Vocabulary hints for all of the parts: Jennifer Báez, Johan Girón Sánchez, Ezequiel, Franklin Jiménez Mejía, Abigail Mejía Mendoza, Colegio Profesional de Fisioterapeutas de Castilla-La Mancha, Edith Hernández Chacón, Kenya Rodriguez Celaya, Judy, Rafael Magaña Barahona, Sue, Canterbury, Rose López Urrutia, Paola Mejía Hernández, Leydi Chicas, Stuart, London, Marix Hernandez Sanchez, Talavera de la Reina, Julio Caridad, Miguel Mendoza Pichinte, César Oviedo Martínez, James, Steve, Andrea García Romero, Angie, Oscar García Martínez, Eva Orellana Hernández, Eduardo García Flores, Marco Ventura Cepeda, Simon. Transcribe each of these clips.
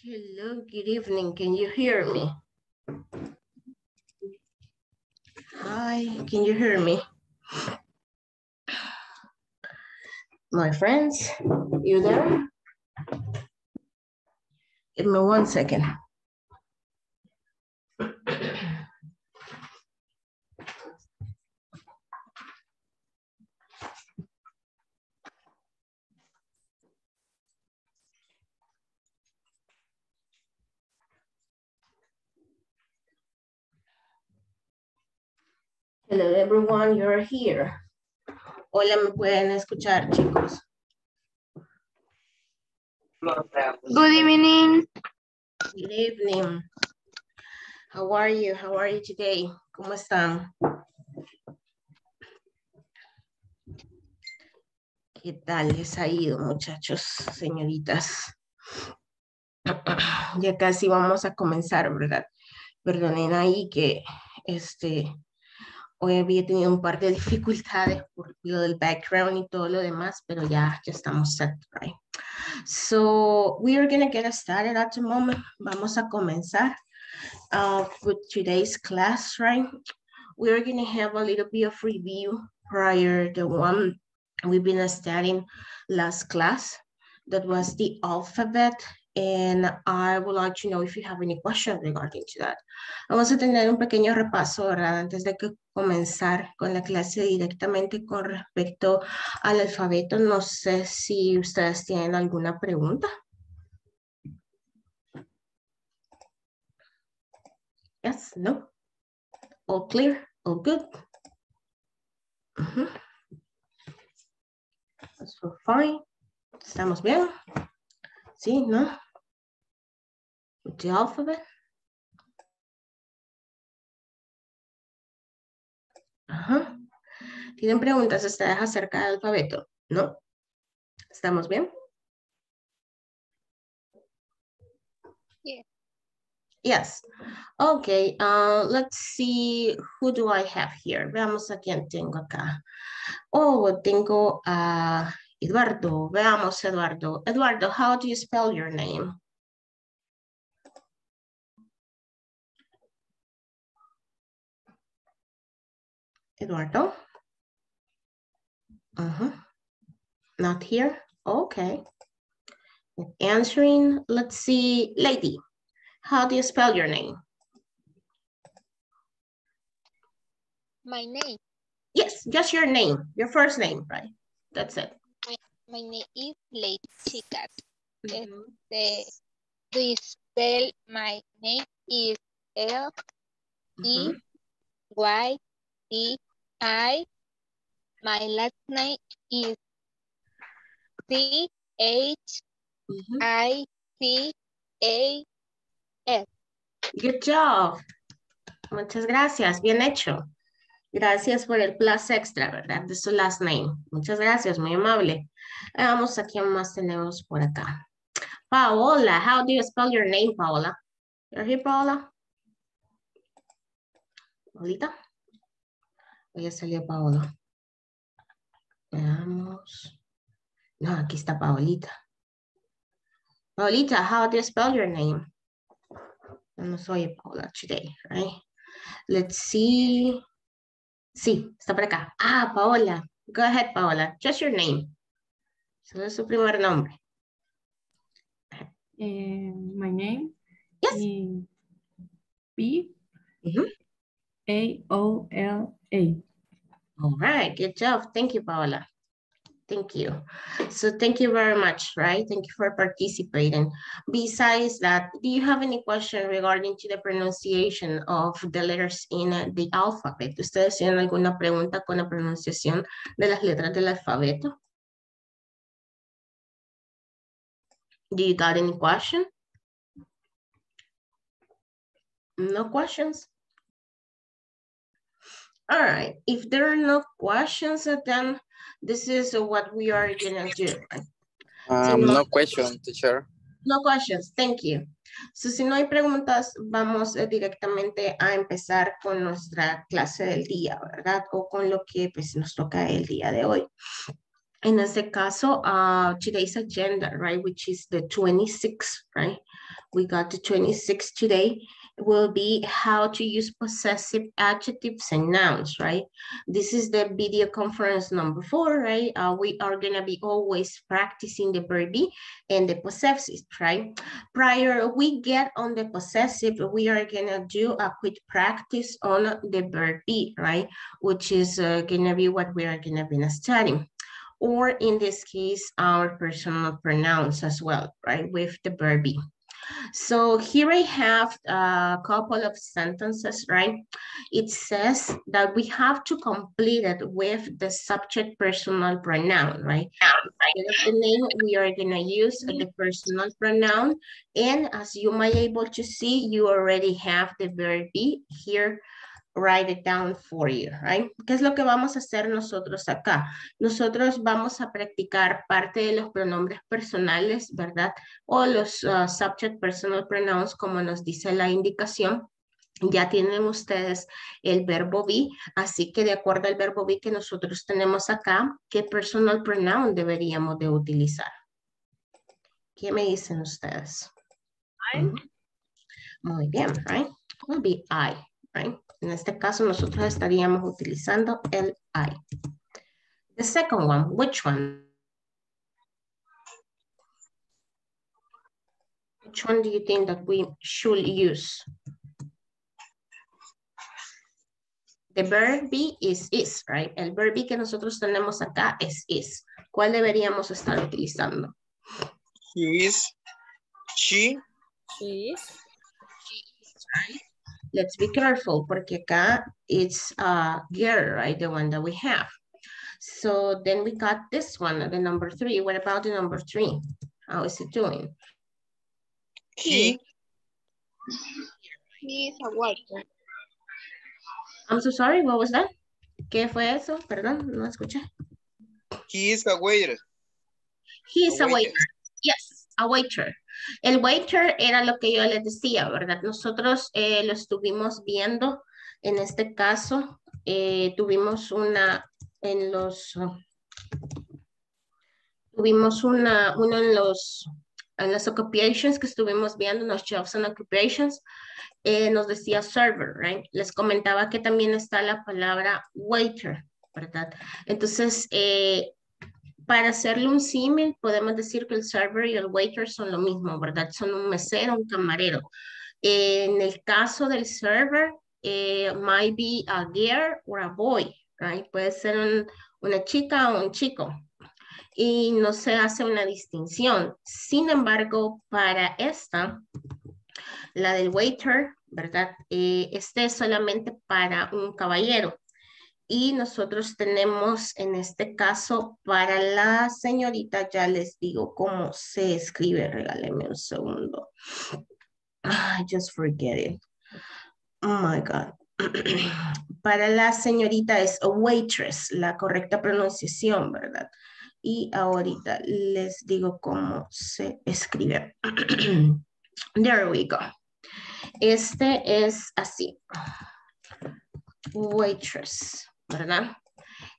Hello, good evening. Can you hear me? Hi, can you hear me? My friends, you there? Give me 1 second. Hello everyone, you're here. Hola, ¿me pueden escuchar, chicos? Good evening. Good evening. How are you? How are you today? ¿Cómo están? ¿Qué tal les ha ido, muchachos, señoritas? Ya casi vamos a comenzar, ¿verdad? Perdonen ahí que hoy había tenido un par de dificultades por lo del background y todo lo demás, pero ya estamos set, right? So, we are going to get started at the moment. Vamos a comenzar with today's class, right? We are going to have a little bit of review prior to one we've been studying last class. That was the alphabet. And I would like to know if you have any questions regarding to that. Vamos a tener un pequeño repaso, ¿verdad? Antes de que comenzar con la clase directamente con respecto al alfabeto. No sé si ustedes tienen alguna pregunta. Yes, no. All clear, all good. So fine. ¿Estamos bien? Sí, ¿no? The alphabet. Ajá. ¿Tienen preguntas ustedes acerca del alfabeto? ¿No? ¿Estamos bien? Yeah. Yes. Okay. Let's see. Who do I have here? Veamos a quién tengo acá. Oh, tengo a Eduardo. Veamos, Eduardo. Eduardo, how do you spell your name? Eduardo? Not here? Okay. Answering. Let's see. Leydi, how do you spell your name? My name? Yes, just your name. Your first name, right? That's it. My name is Leydi Chicas. Do you spell my name is L-E-Y-D-I. My last name is C-H-I-C-A-S. Good job. Muchas gracias. Bien hecho. Gracias por el plus extra, ¿verdad? De su last name. Muchas gracias. Muy amable. Vamos a quién más tenemos por acá. Paola, how do you spell your name, Paola? You're here, Paola? Paolita. Ya salió Paola. Veamos. No, aquí está Paolita. Paolita, how do you spell your name? No soy Paola today, right? Let's see. Sí, está por acá. Ah, Paola. Go ahead, Paola. Just your name. So es su primer nombre. My name? Yes. Is B. A-O-L-A. All right. Good job. Thank you, Paola. Thank you. So thank you very much, right? Thank you for participating. Besides that, do you have any question regarding to the pronunciation of the letters in the alphabet? ¿Ustedes tienen alguna pregunta con la pronunciación de las letras del alfabeto? Do you got any question? No questions? All right. If there are no questions, then this is what we are gonna do. No question, teacher. No questions, thank you. So, si no hay preguntas, vamos directamente a empezar con nuestra clase del día, ¿verdad? O con lo que pues, nos toca el día de hoy. En este caso, today's agenda, right, which is the 26th, right? we got to 26 today, will be how to use possessive adjectives and nouns, right? This is the video conference number 4, right? We are gonna be always practicing the verb be and the possessive, right? Prior we get on the possessive, we are gonna do a quick practice on the verb be, right? Which is gonna be what we are gonna be studying. Or in this case, our personal pronouns as well, right? With the verb be. So here I have a couple of sentences, right? It says that we have to complete it with the subject personal pronoun, right? Instead of the name, we are gonna use the personal pronoun. And as you might be able to see, you already have the verb be here. Write it down for you, right? ¿Qué es lo que vamos a hacer nosotros acá? Nosotros vamos a practicar parte de los pronombres personales, ¿verdad? O los subject personal pronouns, como nos dice la indicación. Ya tienen ustedes el verbo be, así que de acuerdo al verbo be que nosotros tenemos acá, ¿qué personal pronoun deberíamos de utilizar? ¿Qué me dicen ustedes? I. Muy bien, right? Will be I, right? En este caso, nosotros estaríamos utilizando el I. The second one, which one? Which one do you think that we should use? The verb be is, right? El verb be que nosotros tenemos acá es is. ¿Cuál deberíamos estar utilizando? He is. She. She is. She is, right? Let's be careful, porque acá it's a girl, right? The one that we have. So then we got this one, the number 3. What about the number 3? How is it doing? He is a white. I'm so sorry, what was that? ¿Qué fue eso? Perdón, no escuché. He is a waiter. He is a waiter. Yes, a waiter. El waiter era lo que yo les decía, ¿verdad? Nosotros lo estuvimos viendo, en este caso, tuvimos una en las occupations que estuvimos viendo, en los jobs and occupations, nos decía server, right? Les comentaba que también está la palabra waiter, ¿verdad? Entonces, para hacerle un símil, podemos decir que el server y el waiter son lo mismo, ¿verdad? Son un mesero, un camarero. En el caso del server, might be a girl or a boy, right? Puede ser una chica o un chico. Y no se hace una distinción. Sin embargo, para esta, la del waiter, ¿verdad? Este es solamente para un caballero. Y nosotros tenemos en este caso para la señorita, ya les digo cómo se escribe, regáleme un segundo. I just forget it. Oh my God. Para la señorita es a waitress, la correcta pronunciación, ¿verdad? Y ahorita les digo cómo se escribe. There we go. Este es así. Waitress. ¿Verdad?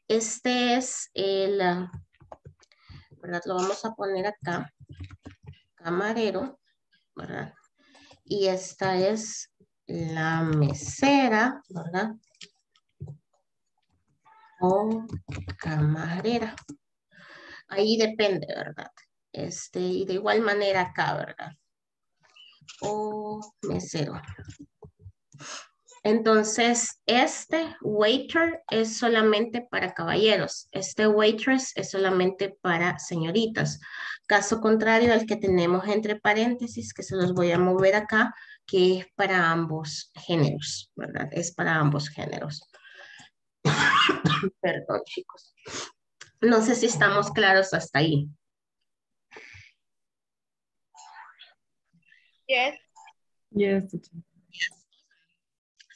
Este es el, ¿verdad? Lo vamos a poner acá, camarero, ¿verdad? Y esta es la mesera, ¿verdad? O camarera. Ahí depende, ¿verdad? Y de igual manera acá, ¿verdad? O mesero. Entonces, este waiter es solamente para caballeros. Este waitress es solamente para señoritas. Caso contrario al que tenemos entre paréntesis, que se los voy a mover acá, que es para ambos géneros, ¿verdad? Es para ambos géneros. Perdón, chicos. No sé si estamos claros hasta ahí. Yes. Yes, teacher.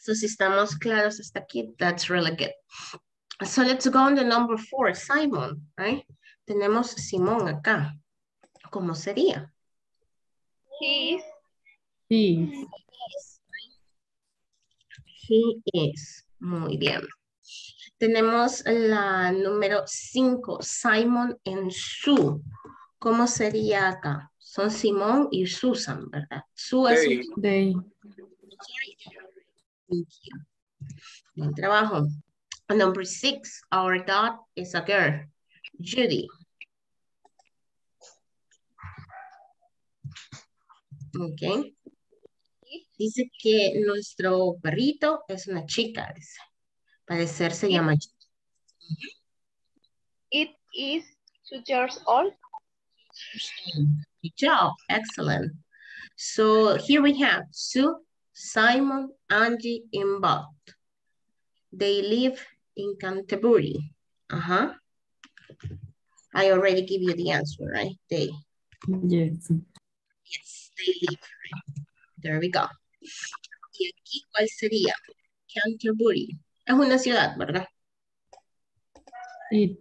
So, si estamos claros hasta aquí, that's really good. So, let's go on the number 4, Simon, right? Tenemos Simón acá. ¿Cómo sería? He is. He is. He is. Muy bien. Tenemos la número 5, Simon and Sue. ¿Cómo sería acá? Son Simón y Susan, ¿verdad? Sue es buen trabajo. Number 6, our dog is a girl. Judy. Ok. Dice que nuestro perrito es una chica, dice. Parecer se llama Judy. It is 2 years old. Good job. Excellent. So here we have Sue, Simon, Angie, and Bot. They live in Canterbury. Uh-huh. I already give you the answer, right? They. Yes. Yes, they live. There we go. ¿Y aquí cuál sería? Canterbury. Es una ciudad, ¿verdad? It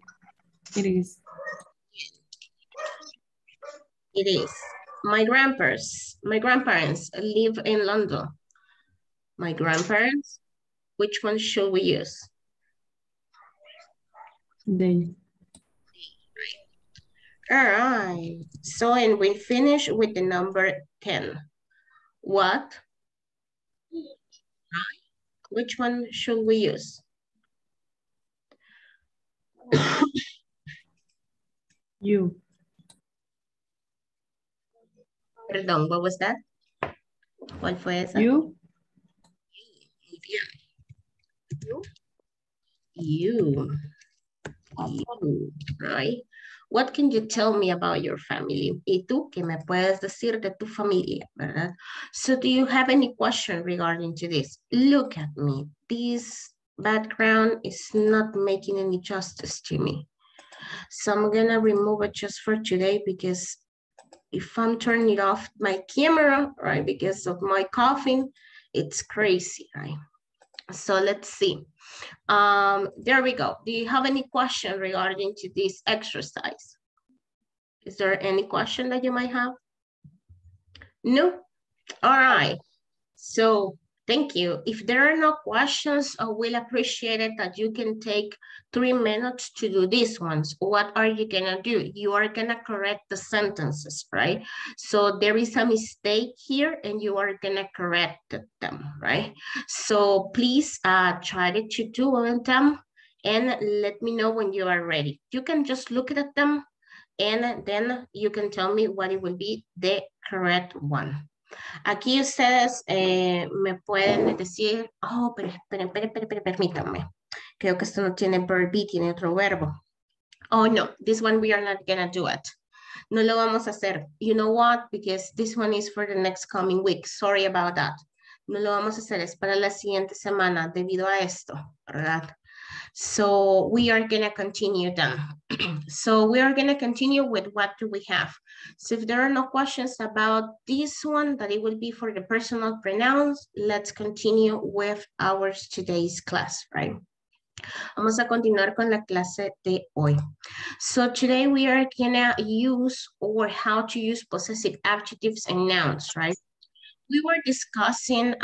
is. It is. My grandparents live in London. My grandparents, which one should we use? They. All right. So, and we finish with the number 10. What? Which one should we use? You. Perdón, what was that? ¿Cuál fue esa? You. You. You. You. Right. What can you tell me about your family? ¿Y tú qué me puedes decir de tu familia, verdad? So do you have any question regarding to this? Look at me. This background is not making any justice to me. So I'm gonna remove it just for today because if I'm turning off my camera, right, because of my coughing, it's crazy, right? So let's see. There we go. Do you have any question regarding to this exercise? Is there any question that you might have? No? All right. So thank you. If there are no questions, I will appreciate it that you can take 3 minutes to do these ones. What are you gonna do? You are gonna correct the sentences, right? So there is a mistake here and you are gonna correct them, right? So please try to do them and let me know when you are ready. You can just look at them and then you can tell me what it will be the correct one. Aquí ustedes me pueden decir, oh, pero, permítanme. Creo que esto no tiene verb, tiene otro verbo. Oh, no, this one we are not gonna do it. No lo vamos a hacer. You know what? Because this one is for the next coming week. Sorry about that. No lo vamos a hacer, es para la siguiente semana debido a esto, ¿verdad? So we are gonna continue then. So we are gonna continue with what do we have. So if there are no questions about this one, that it will be for the personal pronouns, let's continue with our today's class, right? Vamos a continuar con la clase de hoy. So today we are gonna use or how to use possessive adjectives and nouns, right? We were discussing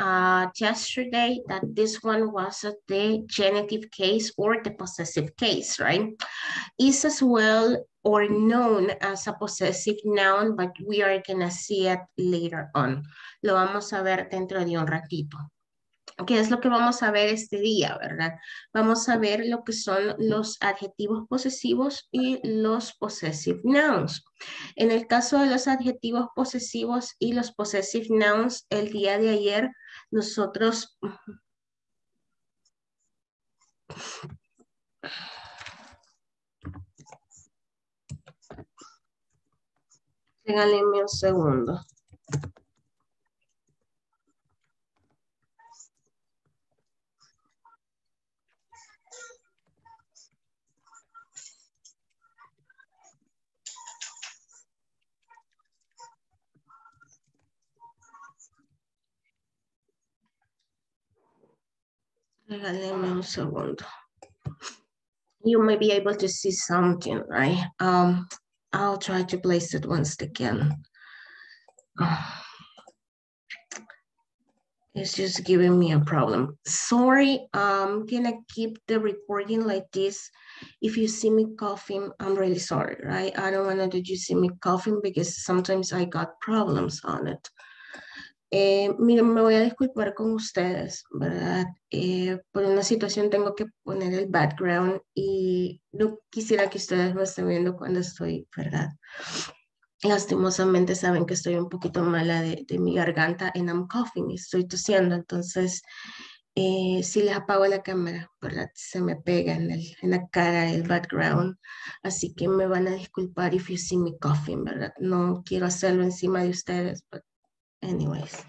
yesterday that this one was the genitive case or the possessive case, right? Is as well or known as a possessive noun, but we are gonna see it later on. Lo vamos a ver dentro de un ratito. ¿Qué es lo que vamos a ver este día, verdad? Vamos a ver lo que son los adjetivos posesivos y los possessive nouns. En el caso de los adjetivos posesivos y los possessive nouns, el día de ayer nosotros... Regálenme un segundo. Regálenme un segundo. You may be able to see something, right? I'll try to place it once again. It's just giving me a problem. Sorry, can I keep the recording like this? If you see me coughing, I'm really sorry, right? I don't want that you see me coughing because sometimes I got problems on it. Miren, me voy a disculpar con ustedes, ¿verdad? Por una situación tengo que poner el background y no quisiera que ustedes me estén viendo cuando estoy, ¿verdad? Lastimosamente saben que estoy un poquito mala de mi garganta and I'm coughing, estoy tosiendo, entonces si les apago la cámara, ¿verdad? Se me pega en la cara el background, así que me van a disculpar if you see me coughing, ¿verdad? No quiero hacerlo encima de ustedes, but anyways.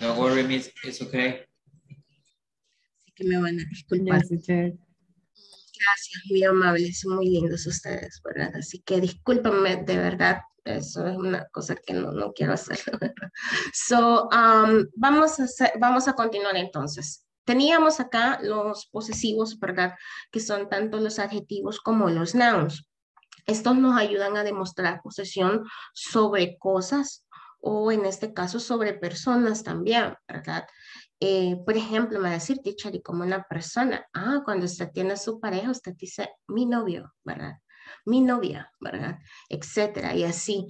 No worry, miss, it's okay. Así que me van a disculpar. Yes, gracias, muy amables, muy lindos ustedes, ¿verdad? Así que discúlpenme, de verdad, eso es una cosa que no quiero hacer. So, vamos a continuar entonces. Teníamos acá los posesivos, ¿verdad? Que son tanto los adjetivos como los nouns. Estos nos ayudan a demostrar posesión sobre cosas o en este caso sobre personas también, ¿verdad? Por ejemplo, me va a decir, teacher, y como una persona, cuando usted tiene a su pareja, usted dice, mi novio, ¿verdad? Mi novia, ¿verdad? Etcétera, y así.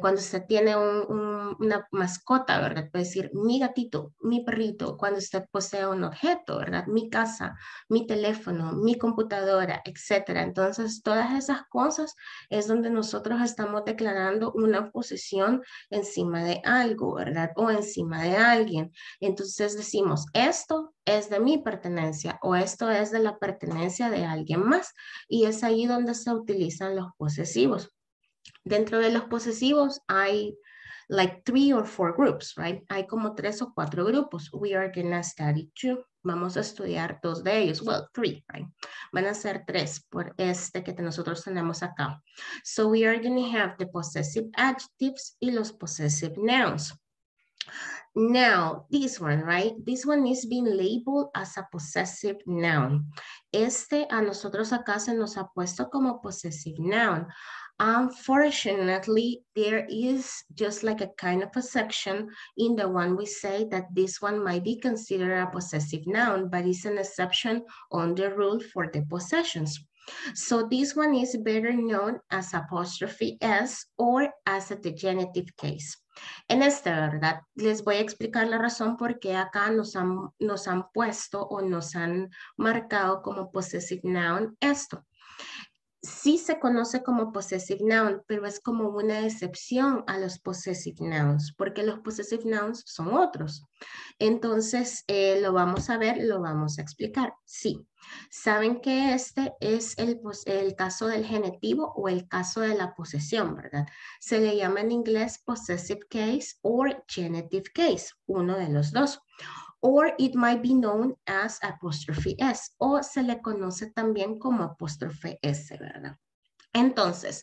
Cuando usted tiene una mascota, ¿verdad? Puede decir, mi gatito, mi perrito. Cuando usted posee un objeto, ¿verdad? Mi casa, mi teléfono, mi computadora, etcétera. Entonces, todas esas cosas es donde nosotros estamos declarando una posesión encima de algo, ¿verdad? O encima de alguien. Entonces, decimos, esto es de mi pertenencia o esto es de la pertenencia de alguien más. Y es ahí donde se utilizan los posesivos. Dentro de los posesivos hay like 3 or 4 groups, right? Hay como 3 o 4 grupos. We are gonna study 2. Vamos a estudiar 2 de ellos. Well, 3, right? Van a ser 3 por este que nosotros tenemos acá. So we are gonna have the possessive adjectives y los possessive nouns. Now, this one, right? This one is being labeled as a possessive noun. Este a nosotros acá se nos ha puesto como possessive noun. Unfortunately, there is just like a kind of a section in the one we say that this one might be considered a possessive noun, but it's an exception on the rule for the possessions. So this one is better known as apostrophe S or as a degenitive case. En esta, ¿verdad? Les voy a explicar la razón por qué acá nos han puesto o nos han marcado como possessive noun esto. Sí se conoce como possessive noun, pero es como una excepción a los possessive nouns, porque los possessive nouns son otros. Entonces, lo vamos a ver, lo vamos a explicar. Sí, saben que este es el caso del genitivo o el caso de la posesión, ¿verdad? Se le llama en inglés possessive case o genitive case, uno de los dos. Or it might be known as apostrophe S, o se le conoce también como apostrophe S, ¿verdad? Entonces,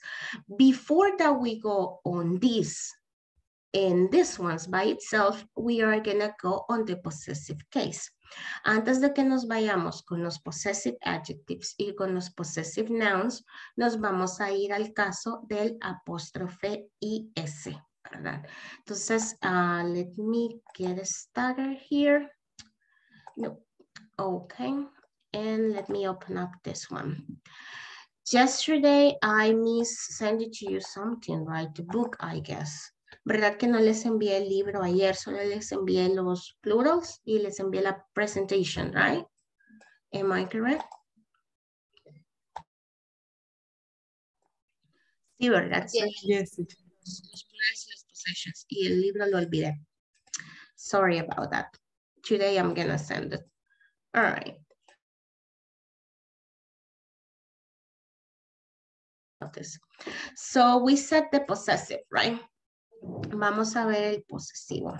before that we go on this, in this ones by itself, we are gonna go on the possessive case. Antes de que nos vayamos con los possessive adjectives y con los possessive nouns, nos vamos a ir al caso del apóstrofe IS. ¿Verdad? Entonces, let me get started here. No, okay, and let me open up this one. Yesterday, I sent it to you something, right? The book, I guess. ¿Verdad que no les envié el libro ayer? Solo les envié los plurals y les envié la presentation, right? Am I correct? Sí, ¿verdad? Yes. Los possessions y el libro lo olvidé. Sorry about that. Today I'm gonna send it. All right. So we said the possessive, right? Vamos a ver el posesivo.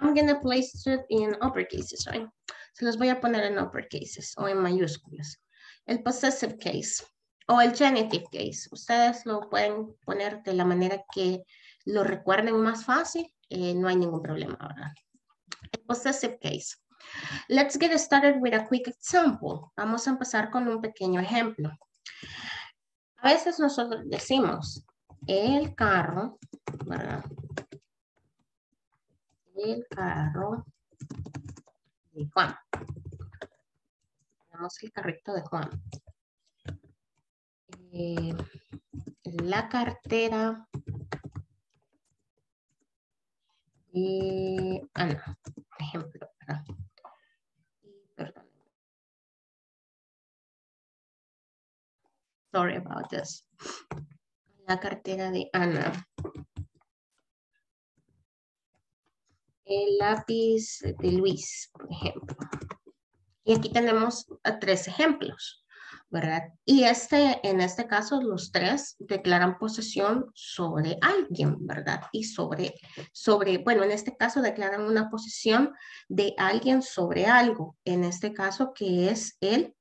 I'm gonna place it in uppercases, right? Se los voy a poner en uppercases o en mayúsculas. El possessive case o el genitive case. Ustedes lo pueden poner de la manera que lo recuerden más fácil. No hay ningún problema, ¿verdad? El possessive case. Let's get started with a quick example. Vamos a empezar con un pequeño ejemplo. A veces nosotros decimos el carro, ¿verdad? El carro de Juan. Tenemos el carrito de Juan. La cartera de Ana, por ejemplo, ¿verdad? Perdón. Sorry about this. La cartera de Ana. El lápiz de Luis, por ejemplo. Y aquí tenemos a tres ejemplos, ¿verdad? Y en este caso, los tres declaran posesión sobre alguien, ¿verdad? Y bueno, en este caso declaran una posesión de alguien sobre algo. En este caso, que es el,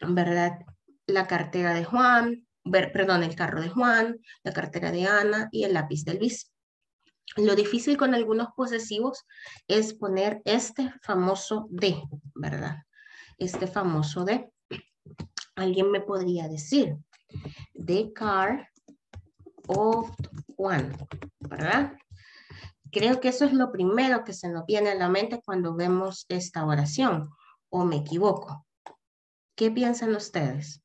¿verdad? La cartera de Juan, perdón, el carro de Juan, la cartera de Ana y el lápiz de Luis. Lo difícil con algunos posesivos es poner este famoso de, ¿verdad? Este famoso de. Alguien me podría decir, the car of Juan, ¿verdad? Creo que eso es lo primero que se nos viene a la mente cuando vemos esta oración, o me equivoco. ¿Qué piensan ustedes?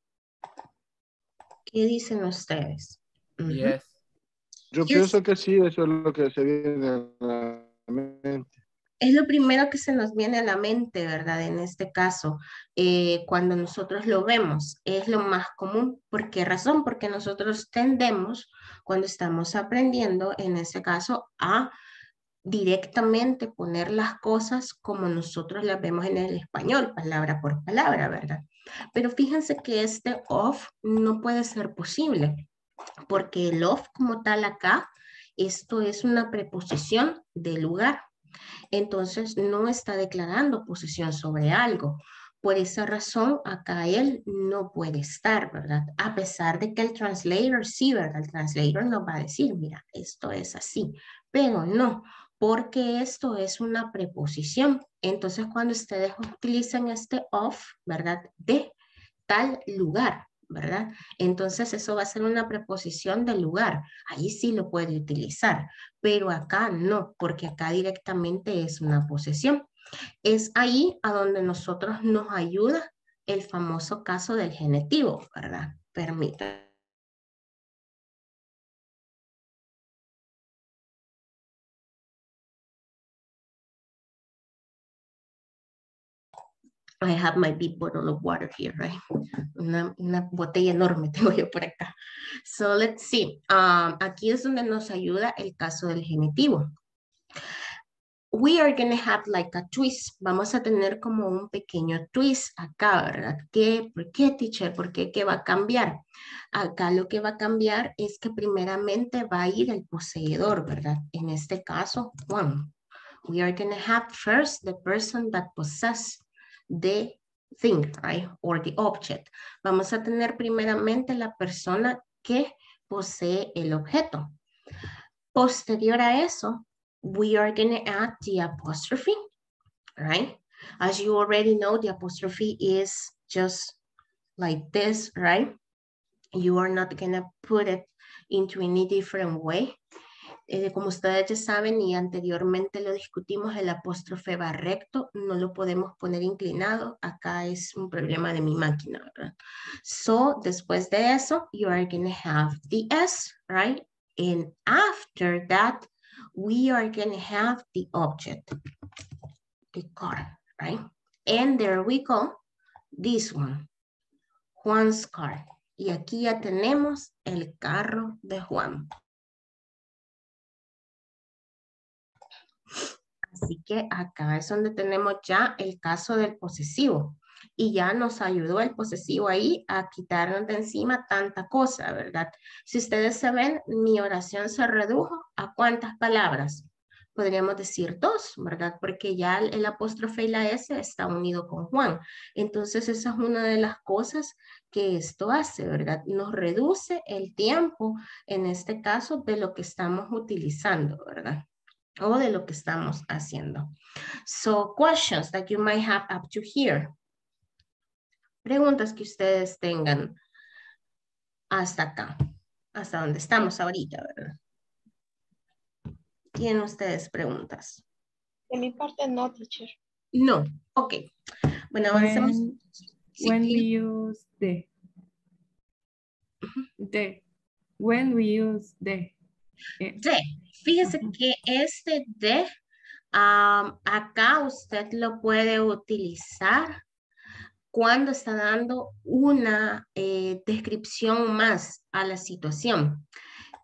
¿Qué dicen ustedes? Yes. Yo pienso que sí, eso es lo que se viene a la mente. Es lo primero que se nos viene a la mente, ¿verdad? En este caso, cuando nosotros lo vemos, es lo más común. ¿Por qué razón? Porque nosotros tendemos, cuando estamos aprendiendo, en este caso, a directamente poner las cosas como nosotros las vemos en el español, palabra por palabra, ¿verdad? Pero fíjense que este of no puede ser posible. Porque el of como tal acá, esto es una preposición de lugar. Entonces no está declarando posesión sobre algo. Por esa razón acá él no puede estar, ¿verdad? A pesar de que el translator sí, ¿verdad? El translator nos va a decir, mira, esto es así. Pero no, porque esto es una preposición. Entonces cuando ustedes utilizan este of, ¿verdad? De tal lugar, ¿verdad? Entonces eso va a ser una preposición de lugar. Ahí sí lo puede utilizar, pero acá no, porque acá directamente es una posesión. Es ahí a donde nosotros nos ayuda el famoso caso del genitivo, ¿verdad? Permítanme. I have my big bottle of water here, right? Una botella enorme tengo yo por acá. So let's see. Aquí es donde nos ayuda el caso del genitivo. We are going to have like a twist. Vamos a tener como un pequeño twist acá, ¿verdad? ¿Qué? ¿Por qué, teacher? ¿Por qué? ¿Qué va a cambiar? Acá lo que va a cambiar es que primeramente va a ir el poseedor, ¿verdad? En este caso, Juan. We are going to have first the person that possesses the thing, right? Or the object. Vamos a tener primeramente la persona que posee el objeto. Posterior a eso, we are going to add the apostrophe, right? As you already know, the apostrophe is just like this, right? You are not going to put it into any different way. Como ustedes ya saben y anteriormente lo discutimos, el apóstrofe va recto, no lo podemos poner inclinado. Acá es un problema de mi máquina, ¿verdad? So, después de eso, you are going to have the S, right? And after that, we are going to have the object, the car, right? And there we go, this one, Juan's car. Y aquí ya tenemos el carro de Juan. Así que acá es donde tenemos ya el caso del posesivo. Y ya nos ayudó el posesivo ahí a quitarnos de encima tanta cosa, ¿verdad? Si ustedes se ven, mi oración se redujo a ¿cuántas palabras? Podríamos decir dos, ¿verdad? Porque ya el apóstrofe y la S está unido con Juan. Entonces esa es una de las cosas que esto hace, ¿verdad? Nos reduce el tiempo, en este caso, de lo que estamos utilizando, ¿verdad? O de lo que estamos haciendo. So, questions that you might have up to here. Preguntas que ustedes tengan hasta acá, hasta donde estamos ahorita, ¿verdad? ¿Tienen ustedes preguntas? De mi parte no, teacher. No, ok. Bueno, avancemos. When we use the. Fíjese que este de acá usted lo puede utilizar cuando está dando una descripción más a la situación.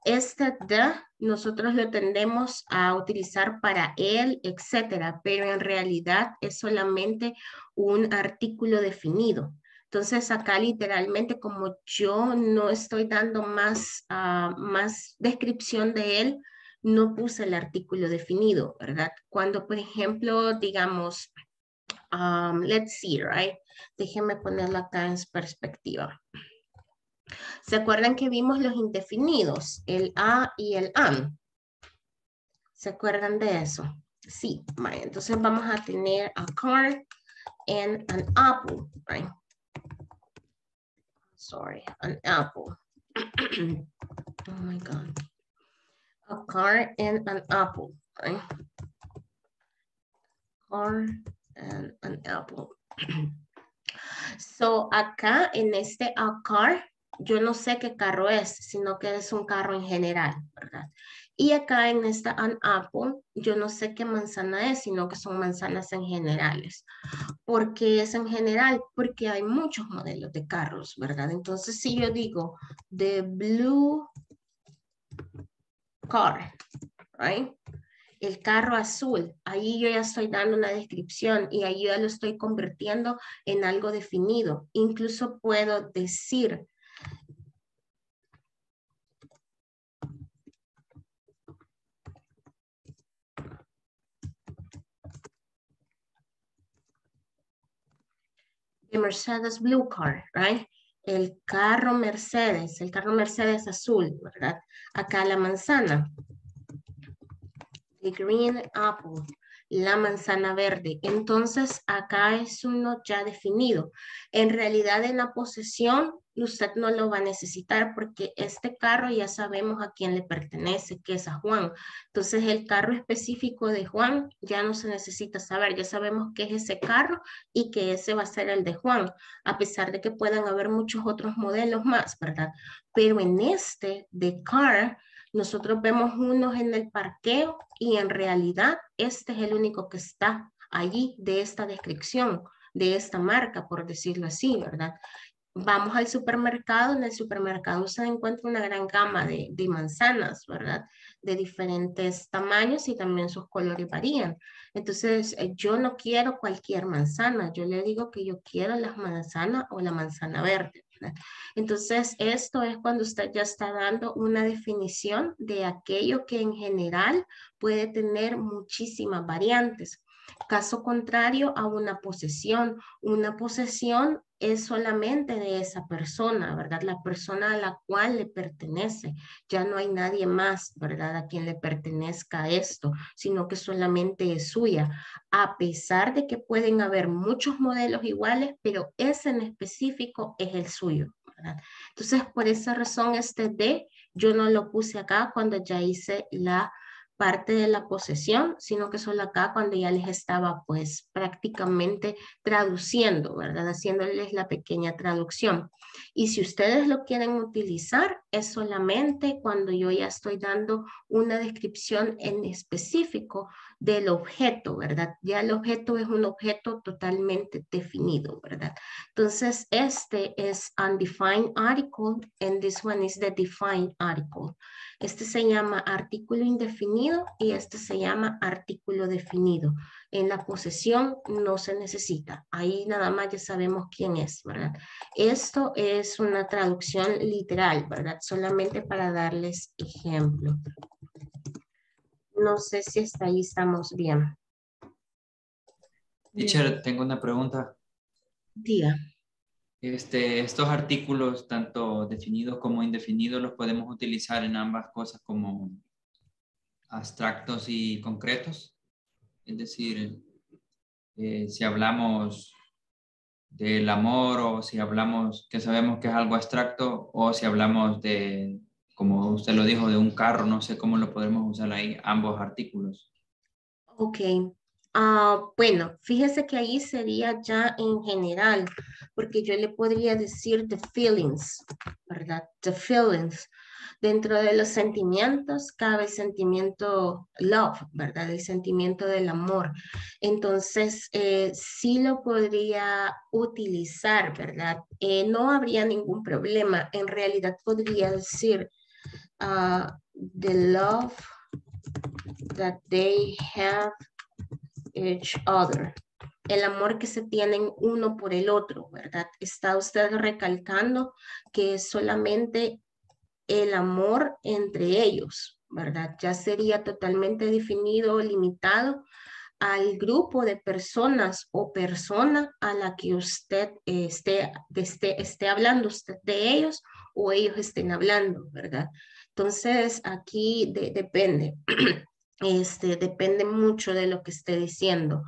Este de nosotros lo tendemos a utilizar para él, etcétera, pero en realidad es solamente un artículo definido. Entonces acá literalmente como yo no estoy dando más, más descripción de él, no puse el artículo definido, ¿verdad? Cuando por ejemplo digamos, let's see, right? Déjenme ponerlo acá en perspectiva. ¿Se acuerdan que vimos los indefinidos? El a y el an. ¿Se acuerdan de eso? Sí, right. Entonces vamos a tener a car and an apple, right? Sorry, an apple. Oh my God. A car and an apple, right? Car and an apple. So, acá en este a car, yo no sé qué carro es, sino que es un carro en general, ¿verdad? Y acá en esta an apple, yo no sé qué manzana es, sino que son manzanas en generales. ¿Por qué es en general? Porque hay muchos modelos de carros, ¿verdad? Entonces, si yo digo the blue car, right? El carro azul, ahí yo ya estoy dando una descripción y ahí ya lo estoy convirtiendo en algo definido. Incluso puedo decir the Mercedes blue car, right? El carro Mercedes azul, ¿verdad? Acá la manzana, the green apple, la manzana verde. Entonces acá es uno ya definido. En realidad en la posesión usted no lo va a necesitar porque este carro ya sabemos a quién le pertenece, que es a Juan. Entonces el carro específico de Juan ya no se necesita saber, ya sabemos que es ese carro y que ese va a ser el de Juan, a pesar de que puedan haber muchos otros modelos más, ¿verdad? Pero en este de car, nosotros vemos unos en el parqueo y en realidad este es el único que está allí de esta descripción, de esta marca, por decirlo así, ¿verdad? Vamos al supermercado, en el supermercado se encuentra una gran gama de manzanas, ¿verdad? De diferentes tamaños y también sus colores varían. Entonces, yo no quiero cualquier manzana, yo le digo que yo quiero las manzanas o la manzana verde, ¿verdad? Entonces, esto es cuando usted ya está dando una definición de aquello que en general puede tener muchísimas variantes. Caso contrario a una posesión es solamente de esa persona, ¿verdad? La persona a la cual le pertenece. Ya no hay nadie más, ¿verdad? A quien le pertenezca esto, sino que solamente es suya. A pesar de que pueden haber muchos modelos iguales, pero ese en específico es el suyo, ¿verdad? Entonces, por esa razón este de, yo no lo puse acá cuando ya hice la parte de la posesión, sino que solo acá cuando ya les estaba pues prácticamente traduciendo, ¿verdad? Haciéndoles la pequeña traducción. Y si ustedes lo quieren utilizar, es solamente cuando yo ya estoy dando una descripción en específico del objeto, ¿verdad? Ya el objeto es un objeto totalmente definido, ¿verdad? Entonces este es undefined article and this one is the defined article. Este se llama artículo indefinido y este se llama artículo definido. En la posesión no se necesita. Ahí nada más ya sabemos quién es, ¿verdad? Esto es una traducción literal, ¿verdad? Solamente para darles ejemplo. No sé si hasta ahí estamos bien. Teacher, tengo una pregunta. Diga. Estos artículos, tanto definidos como indefinidos, los podemos utilizar en ambas cosas como abstractos y concretos. Es decir, si hablamos del amor, o si hablamos, que sabemos que es algo abstracto, o si hablamos de, como usted lo dijo, de un carro, no sé cómo lo podremos usar ahí, ambos artículos. Ok, bueno, fíjese que ahí sería ya en general, porque yo le podría decir the feelings, ¿verdad? The feelings. Dentro de los sentimientos cabe el sentimiento love, ¿verdad? El sentimiento del amor. Entonces, sí lo podría utilizar, ¿verdad? No habría ningún problema. En realidad podría decir the love that they have each other. El amor que se tienen uno por el otro, ¿verdad? Está usted recalcando que es solamente el amor entre ellos, ¿verdad? Ya sería totalmente definido, limitado al grupo de personas o persona a la que usted esté hablando usted de ellos o ellos estén hablando, ¿verdad? Entonces, aquí depende, depende mucho de lo que esté diciendo.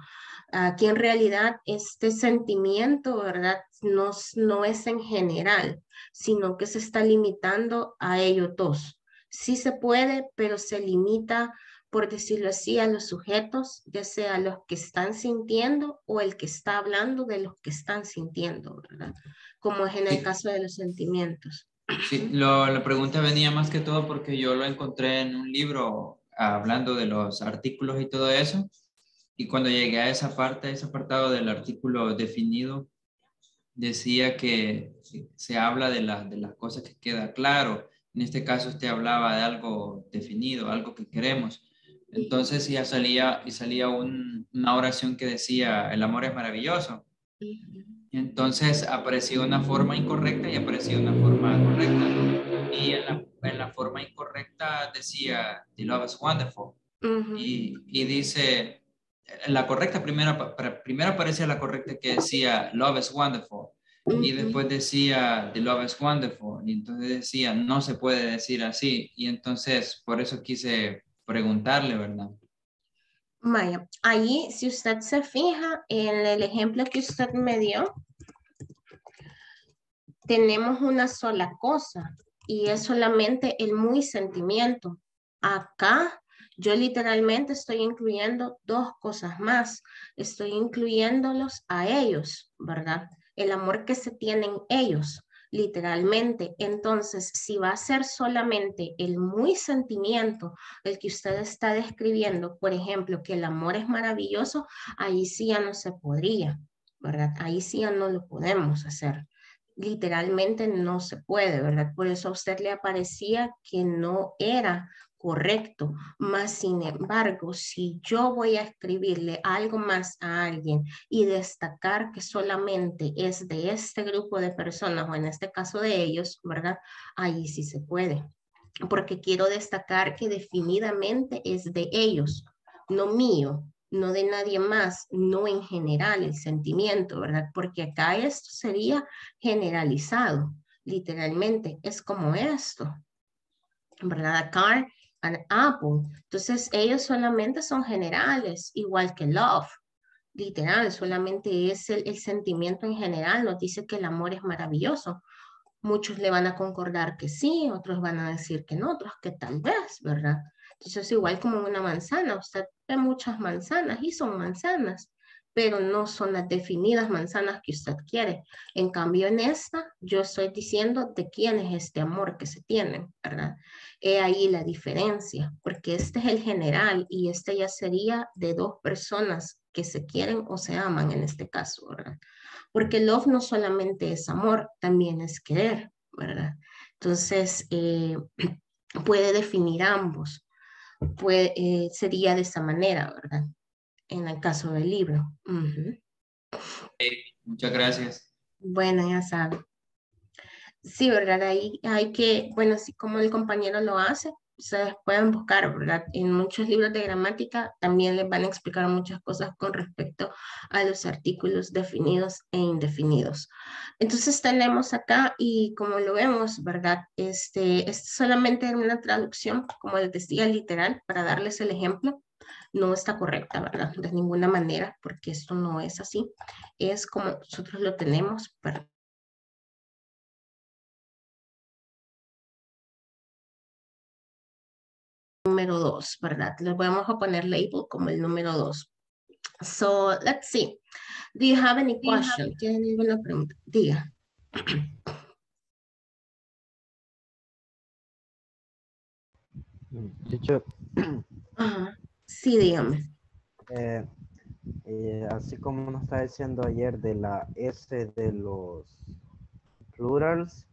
Aquí en realidad este sentimiento, ¿verdad? No es en general, sino que se está limitando a ellos dos. Sí se puede, pero se limita, por decirlo así, a los sujetos, ya sea los que están sintiendo o el que está hablando de los que están sintiendo, ¿verdad? Como es en el caso de los sentimientos. Sí, la pregunta venía más que todo porque yo lo encontré en un libro hablando de los artículos y todo eso. Y cuando llegué a esa parte, a ese apartado del artículo definido, decía que se habla de las cosas que queda claro. En este caso usted hablaba de algo definido, algo que queremos. Entonces ya salía una oración que decía, el amor es maravilloso. Y entonces aparecía una forma incorrecta y aparecía una forma correcta. Y en la forma incorrecta decía, the love is wonderful. Y dice... La correcta, primero aparecía la correcta que decía love is wonderful, y después decía the love is wonderful, y entonces decía no se puede decir así, y entonces por eso quise preguntarle, ¿verdad? Maya, ahí si usted se fija en el ejemplo que usted me dio, tenemos una sola cosa y es solamente el muy sentimiento. Acá yo literalmente estoy incluyendo dos cosas más. Estoy incluyéndolos a ellos, ¿verdad? El amor que se tienen ellos, literalmente. Entonces, si va a ser solamente el muy sentimiento, el que usted está describiendo, por ejemplo, que el amor es maravilloso, ahí sí ya no se podría, ¿verdad? Ahí sí ya no lo podemos hacer. Literalmente no se puede, ¿verdad? Por eso a usted le aparecía que no era correcto, más sin embargo, si yo voy a escribirle algo más a alguien y destacar que solamente es de este grupo de personas, o en este caso de ellos, ¿verdad? Ahí sí se puede, porque quiero destacar que definidamente es de ellos, no mío, no de nadie más, no en general el sentimiento, ¿verdad? Porque acá esto sería generalizado, literalmente, es como esto, ¿verdad? Acá an apple. Entonces ellos solamente son generales, igual que love, literal, solamente es el sentimiento en general, nos dice que el amor es maravilloso. Muchos le van a concordar que sí, otros van a decir que no, otros que tal vez, ¿verdad? Entonces es igual como una manzana, usted ve muchas manzanas y son manzanas, pero no son las definidas manzanas que usted quiere. En cambio, en esta, yo estoy diciendo de quién es este amor que se tienen, ¿verdad? He ahí la diferencia, porque este es el general y este ya sería de dos personas que se quieren o se aman en este caso, ¿verdad? Porque love no solamente es amor, también es querer, ¿verdad? Entonces, puede definir ambos, sería de esa manera, ¿verdad? En el caso del libro. Muchas gracias. Bueno, ya sabe. Sí, ¿verdad? Ahí hay que, bueno, así como el compañero lo hace, ustedes pueden buscar, ¿verdad? En muchos libros de gramática también les van a explicar muchas cosas con respecto a los artículos definidos e indefinidos. Entonces tenemos acá, y como lo vemos, ¿verdad? Es solamente una traducción, como les decía, literal, para darles el ejemplo. no está correcta, ¿verdad? De ninguna manera, porque esto no es así. Es como nosotros lo tenemos, ¿verdad? Número 2, ¿verdad? Le vamos a poner label como el número 2. So, let's see. Do you have any question? ¿Tienen alguna pregunta? Diga. Dicho. Sí, dígame. Así como nos está diciendo ayer de la S de los plurals,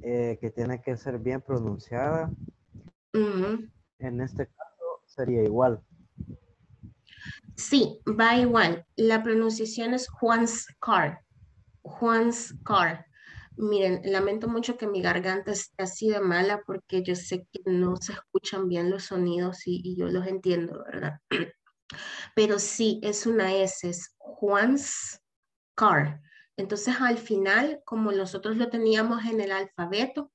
que tiene que ser bien pronunciada. En este caso sería igual. Sí, va igual. La pronunciación es Juan's car. Juan's car. Miren, lamento mucho que mi garganta esté así de mala porque yo sé que no se escuchan bien los sonidos y yo los entiendo, ¿verdad? Pero sí, es una S, es Juan's car. Entonces al final, como nosotros lo teníamos en el alfabeto,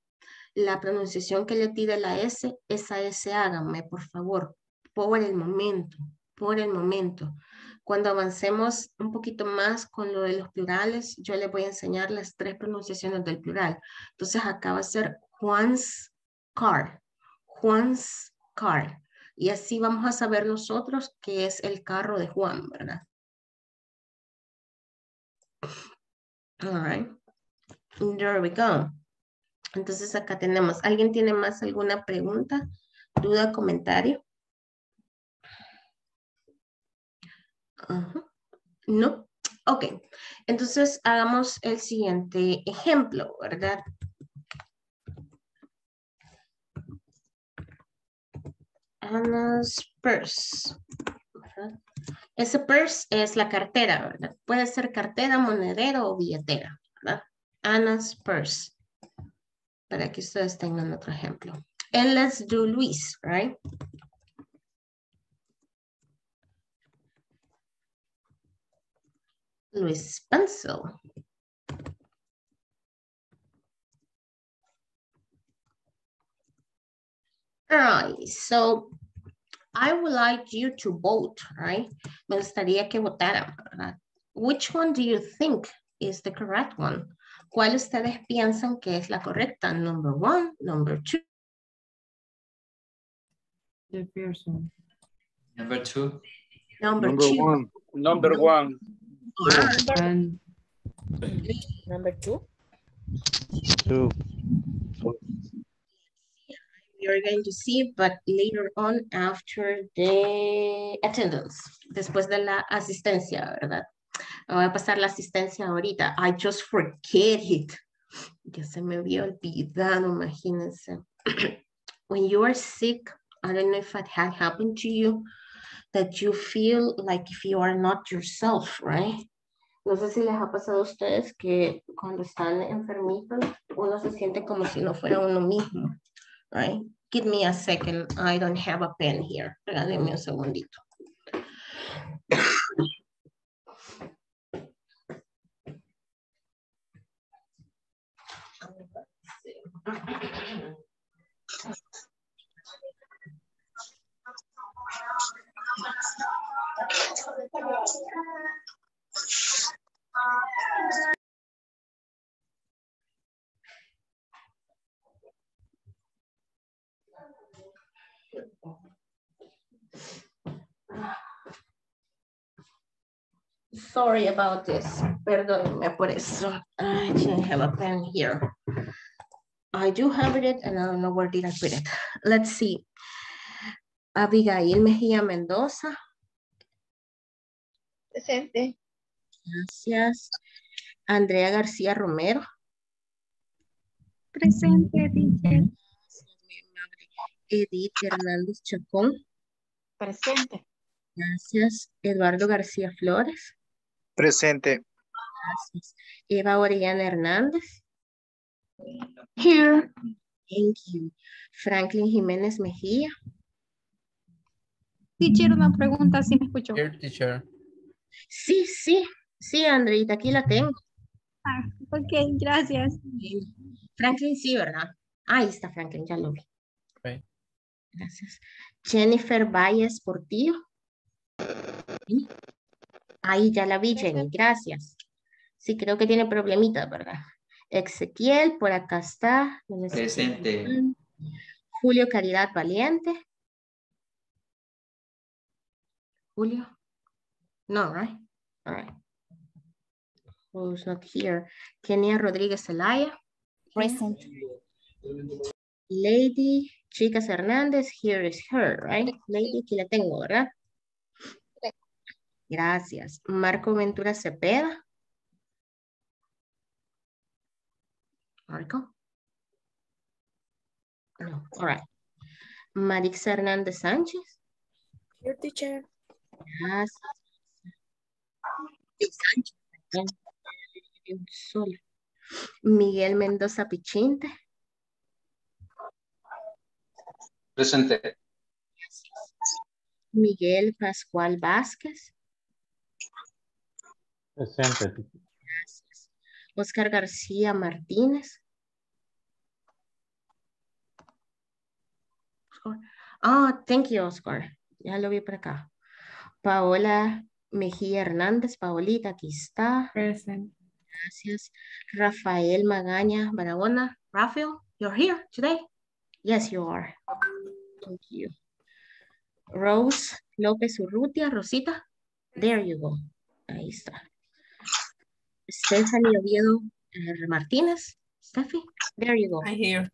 la pronunciación que le tira la S, esa S háganme, por favor, por el momento. Por el momento. Cuando avancemos un poquito más con lo de los plurales, yo les voy a enseñar las 3 pronunciaciones del plural. Entonces acá va a ser Juan's car. Juan's car. Y así vamos a saber nosotros que es el carro de Juan, ¿verdad? All right. There we go. Entonces acá tenemos. ¿Alguien tiene más alguna pregunta, duda, comentario? No, ok. Entonces hagamos el siguiente ejemplo, ¿verdad? Anna's purse. ¿Verdad? Ese purse es la cartera, ¿verdad? Puede ser cartera, monedero o billetera, ¿verdad? Anna's purse. Para que ustedes tengan otro ejemplo. And let's do Luis, right? Luis pencil. All right, so I would like you to vote, right? Me gustaría que votaran, ¿verdad? Which one do you think is the correct one? ¿Cuál ustedes piensan que es la correcta? Number 1, number 2. The person. Number 2. Number 1. Number 1. Number 2. You're going to see, but later on after the attendance. Después de la asistencia, ¿verdad? Voy a pasar la asistencia ahorita. I just forget it. Ya se me había olvidado, imagínense. When you are sick, I don't know if it had happened to you, that you feel like if you are not yourself, right? No sé si les ha pasado a ustedes que cuando están enfermitos, uno se siente como si no fuera uno mismo, right? Give me a second, I don't have a pen here. Regálenme un segundito. Sorry about this. Perdónenme por eso. I didn't have a pen here. I do have it and I don't know where did I put it. Let's see. Abigail Mejía Mendoza. Presente. Gracias. Andrea García Romero. Presente, teacher. Edith Hernández Chacón. Presente. Gracias. Eduardo García Flores. Presente. Gracias. Eva Orellana Hernández. Here. Thank you. Franklin Jiménez Mejía. Teacher, una pregunta, si me escuchó. Here, teacher. Sí, sí, sí, Andreita, aquí la tengo. Ah, ok, gracias. Franklin, sí, ¿verdad? Ahí está Franklin, ya lo vi. Okay. Gracias. Jennifer Báez Portillo. ¿Sí? Ahí ya la vi, Jenny, gracias. Sí, creo que tiene problemitas, ¿verdad? Ezequiel, por acá está. Presente. Julio Caridad Valiente. Julio? No, right? All right. Who's not here? Kenya Rodriguez Celaya. Present. Leydi Chicas Hernández, here is her, right? Leydi, aquí la tengo, ¿verdad? Gracias. Marco Ventura Cepeda. Marco. No, all right. Marix Hernandez Sanchez. Your teacher. Gracias. Miguel Mendoza Pichinte. Presente. Miguel Pascual Vázquez. Presente. Gracias. Oscar García Martínez. Ah, oh, thank you, Oscar. Ya lo vi por acá. Paola Mejía Hernández, Paolita, aquí está. Present. Gracias. Rafael Magaña Barahona. Rafael, you're here today? Yes, you are. Thank you. Rose López Urrutia, Rosita. There you go. Ahí está. César Oviedo Martínez. Steffi, there you go. I'm here.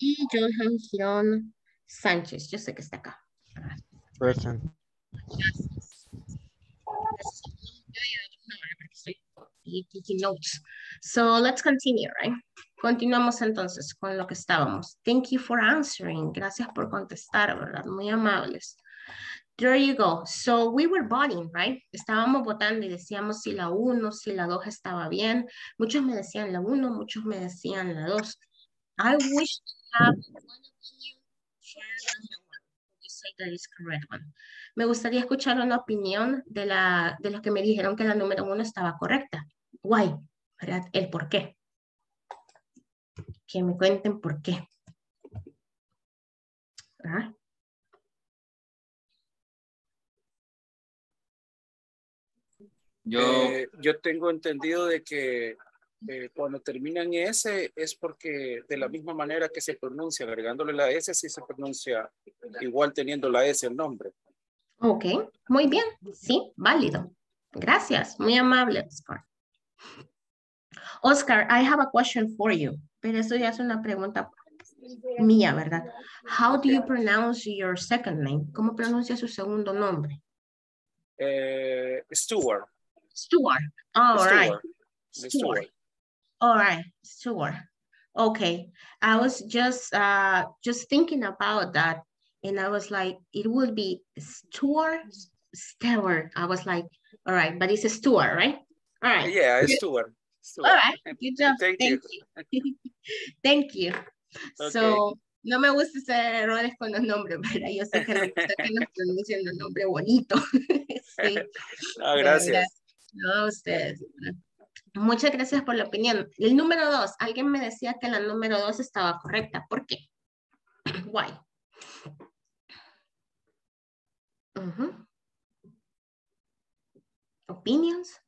Y Johan Girón Sánchez, yo sé que está acá. Present. Gracias. So let's continue, right? Continuamos entonces con lo que estábamos. Thank you for answering. Gracias por contestar, ¿verdad? Muy amables. There you go. So we were voting, right? Estábamos votando y decíamos si la 1, si la 2 estaba bien. Muchos me decían la 1, muchos me decían la 2. I wish to have one opinion from the one. You say that is correct one. Me gustaría escuchar una opinión de los que me dijeron que la número 1 estaba correcta. Why, ¿verdad? El por qué. Que me cuenten por qué. ¿Ah? Yo tengo entendido de que cuando terminan S es porque de la misma manera que se pronuncia, agregándole la S, sí se pronuncia igual teniendo la S el nombre. Ok, muy bien. Sí, válido. Gracias. Muy amable, Oscar. Oscar, I have a question for you. Pero eso ya es una pregunta mía, ¿verdad? How do you pronounce your second name? ¿Cómo pronuncia su segundo nombre? Stuart. Stuart. All right. Stuart. All right, Stuart. Okay. I was just thinking about that. And I was like, it would be Stuart. I was like, all right, but it's Stuart, right? All right. Yeah, it's Stuart. All right. Good job. Thank you. Thank you. Okay. So, no me gusta hacer errores con los nombres, pero yo sé que les gusta que nos pronuncien los nombres bonitos. Sí. No, gracias. No, a ustedes. Muchas gracias por la opinión. El número 2. Alguien me decía que la número 2 estaba correcta. ¿Por qué? Why? Uh-huh. Opinions.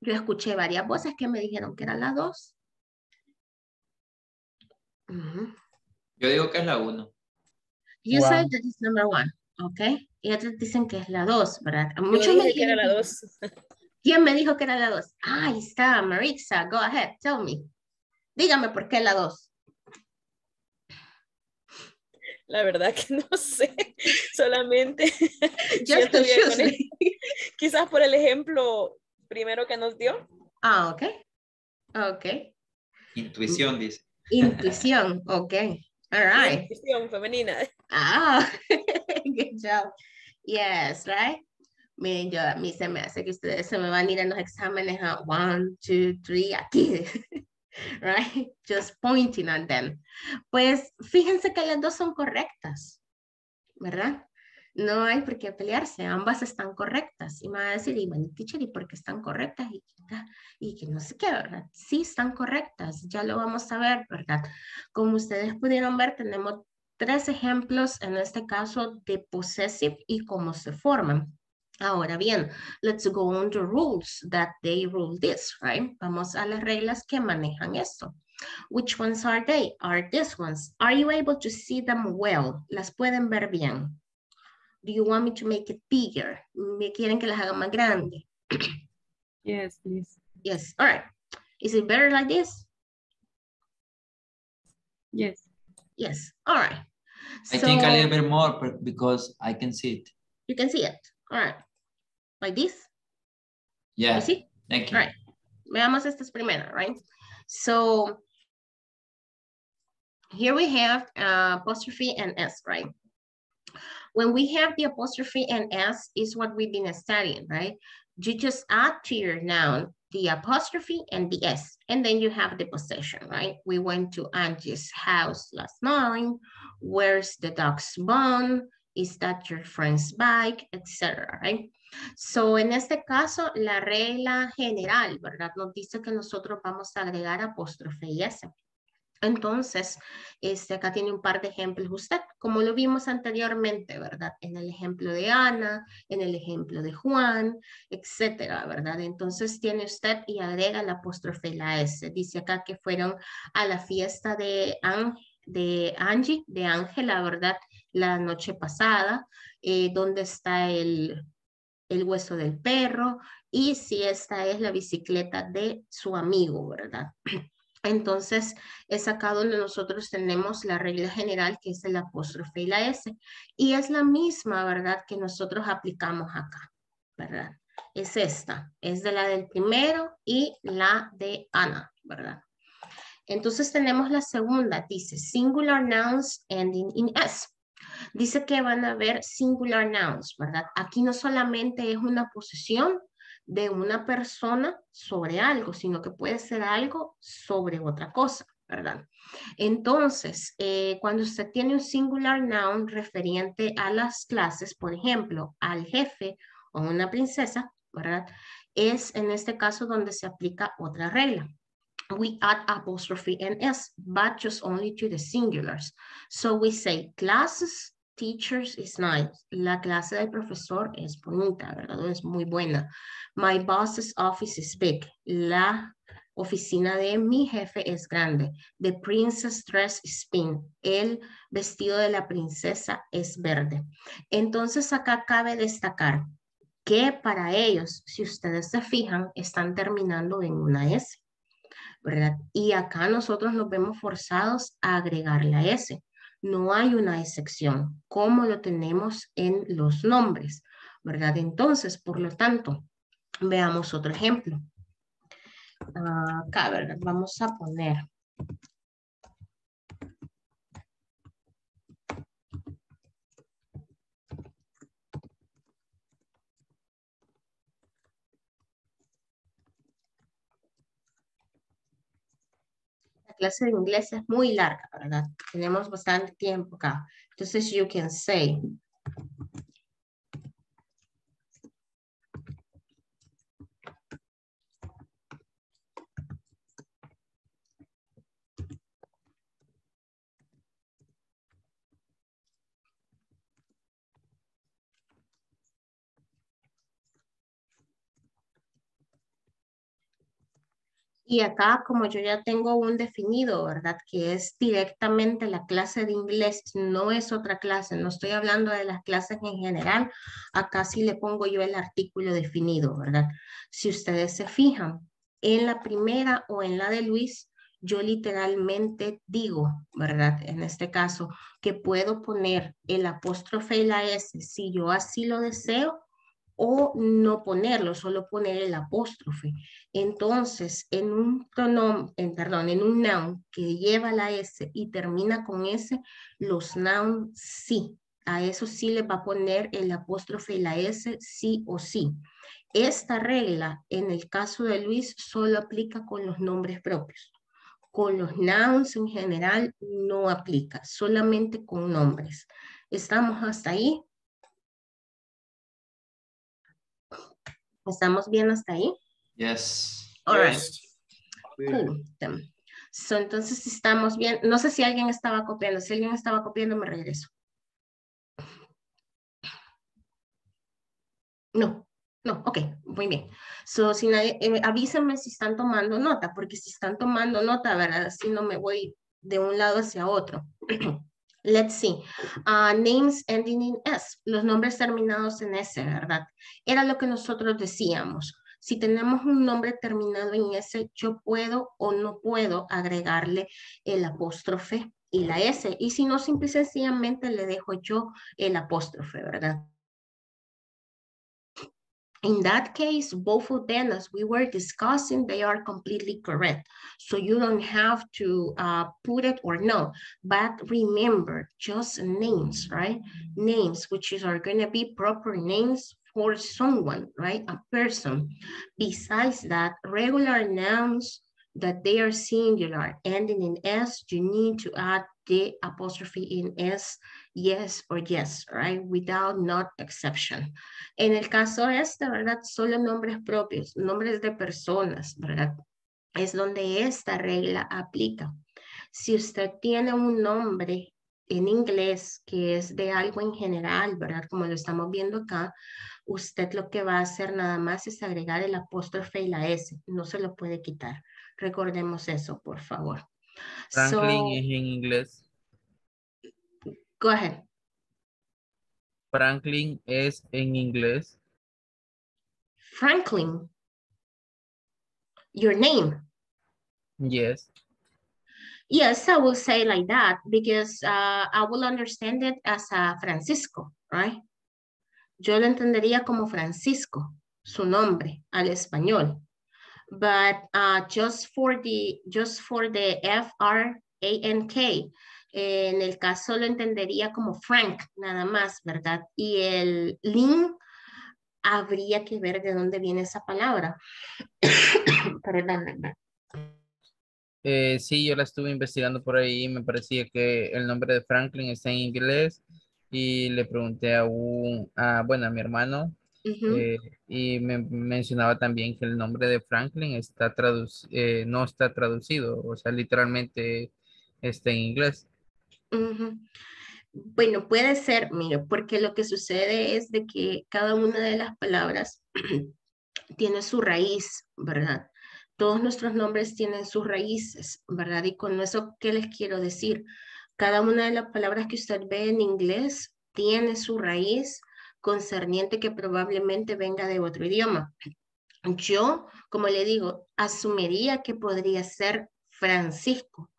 Yo escuché varias voces que me dijeron que era la 2. Uh-huh. Yo digo que es la 1. You wow. Said that it's number 1, okay? Y otros dicen que es la 2, ¿verdad? Muchos me dijeron que era la 2. ¿Quién me dijo que era la 2? Ah, ahí está, Marixa, go ahead, tell me. Dígame por qué la 2. La verdad que no sé, solamente quizás por el ejemplo primero que nos dio. Ah, ok. Ok. Intuición, dice. Intuición, ok. All right. Intuición femenina. Ah, good job. Yes, right? Miren, yo a mí se me hace que ustedes se me van a ir en los exámenes a 1, 2, 3, aquí. Right? Just pointing at them. Pues fíjense que las dos son correctas, ¿verdad? No hay por qué pelearse, ambas están correctas. Y me va a decir, y bueno, teacher, ¿y por qué están correctas? Y que no sé qué, ¿verdad? Sí, están correctas, ya lo vamos a ver, ¿verdad? Como ustedes pudieron ver, tenemos Tres ejemplos en este caso de possessive y cómo se forman. Ahora bien, let's go on the rules that they rule this, right? Vamos a las reglas que manejan esto. Which ones are they? Are these ones. Are you able to see them well? Las pueden ver bien. Do you want me to make it bigger? ¿Me quieren que las haga más grande? Yes, please. Yes, all right. Is it better like this? Yes. Yes, all right. I think a little bit more because I can see it. You can see it, all right. Like this? Yeah, see? Thank you. All right, veamos estas primero, right? So, here we have apostrophe and S, right? When we have the apostrophe and S is what we've been studying, right? You just add to your noun the apostrophe and the S, and then you have the possession, right? We went to Angie's house last night. Where's the dog's bone? Is that your friend's bike? Etc., right? So, en este caso, la regla general, ¿verdad? Nos dice que nosotros vamos a agregar apóstrofe y S. Entonces, acá tiene un par de ejemplos usted, como lo vimos anteriormente, ¿verdad? En el ejemplo de Ana, en el ejemplo de Juan, etcétera, ¿verdad? Entonces tiene usted y agrega la apóstrofe y la S. Dice acá que fueron a la fiesta de Ángela, ¿verdad? La noche pasada, ¿dónde está el hueso del perro? Y si esta es la bicicleta de su amigo, ¿verdad? Entonces, es acá donde nosotros tenemos la regla general que es el apóstrofe y la S. Y es la misma, ¿verdad? Que nosotros aplicamos acá, ¿verdad? Es esta, es de la del primero y la de Ana, ¿verdad? Entonces tenemos la segunda, dice singular nouns ending in S. Dice que van a haber singular nouns, ¿verdad? Aquí no solamente es una posesión de una persona sobre algo, sino que puede ser algo sobre otra cosa, ¿verdad? Entonces, cuando usted tiene un singular noun referente a las clases, por ejemplo, al jefe o una princesa, ¿verdad? Es en este caso donde se aplica otra regla. We add apostrophe and S, but just only to the singulars. So we say classes, teachers is nice. La clase del profesor es bonita, ¿verdad? Es muy buena. My boss's office is big. La oficina de mi jefe es grande. The princess dress is pink. El vestido de la princesa es verde. Entonces acá cabe destacar que para ellos, si ustedes se fijan, están terminando en una S, ¿verdad? Y acá nosotros nos vemos forzados a agregar la S. No hay una excepción, como lo tenemos en los nombres, ¿verdad? Entonces, por lo tanto, veamos otro ejemplo. Acá, ¿verdad? Vamos a poner. Clase de inglés es muy larga, ¿verdad? Tenemos bastante tiempo acá. Entonces, you can say. Y acá, como yo ya tengo un definido, ¿verdad? Que es directamente la clase de inglés, no es otra clase, no estoy hablando de las clases en general. Acá sí le pongo yo el artículo definido, ¿verdad? Si ustedes se fijan, en la primera o en la de Luis, yo literalmente digo, ¿verdad? En este caso, que puedo poner el apóstrofe y la S si yo así lo deseo, o no ponerlo, solo poner el apóstrofe. Entonces, en un pronombre, en un noun que lleva la S y termina con S, los nouns sí. A eso sí les va a poner el apóstrofe y la S sí o sí. Esta regla, en el caso de Luis, solo aplica con los nombres propios. Con los nouns en general no aplica, solamente con nombres. ¿Estamos hasta ahí? ¿Estamos bien hasta ahí? Yes. All right. Cool. So, entonces estamos bien. No sé si alguien estaba copiando. Si alguien estaba copiando, me regreso. No. No, ok, muy bien. So, si nadie, avísenme si están tomando nota, porque si están tomando nota, ¿verdad? Si no me voy de un lado hacia otro. Let's see. Names ending in S. Los nombres terminados en S, ¿verdad? Era lo que nosotros decíamos. Si tenemos un nombre terminado en S, yo puedo o no puedo agregarle el apóstrofe y la S. Y si no, simple y sencillamente le dejo yo el apóstrofe, ¿verdad? In that case, both of them, as we were discussing, they are completely correct. So you don't have to put it or no. But remember, just names, right? Names, which is, are going to be proper names for someone, right? A person. Besides that, regular nouns that they are singular, ending in S, you need to add the apostrophe in S, yes or yes, right? Without not exception. En el caso este, ¿verdad? Solo nombres propios, nombres de personas, ¿verdad? Es donde esta regla aplica. Si usted tiene un nombre en inglés que es de algo en general, ¿verdad? Como lo estamos viendo acá, usted lo que va a hacer nada más es agregar el apóstrofe y la S. No se lo puede quitar. Recordemos eso, por favor. Franklin es en inglés. Go ahead. Franklin es en inglés. Franklin. Your name. Yes. Yes, I will say like that because I will understand it as a Francisco, right? Yo lo entendería como Francisco, su nombre, al español. But just for the F-R-A-N-K, en el caso lo entendería como Frank, nada más, ¿verdad? Y el Lin, habría que ver de dónde viene esa palabra. Perdón. Sí, yo la estuve investigando por ahí y me parecía que el nombre de Franklin está en inglés y le pregunté a mi hermano. Uh-huh. Y me mencionaba también que el nombre de Franklin está no está traducido, o sea, literalmente está en inglés. Uh-huh. Bueno, puede ser, mire, porque lo que sucede es de que cada una de las palabras tiene su raíz, ¿verdad? Todos nuestros nombres tienen sus raíces, ¿verdad? Y con eso, ¿qué les quiero decir? Cada una de las palabras que usted ve en inglés tiene su raíz concerniente que probablemente venga de otro idioma. Yo, como le digo, asumiría que podría ser Francisco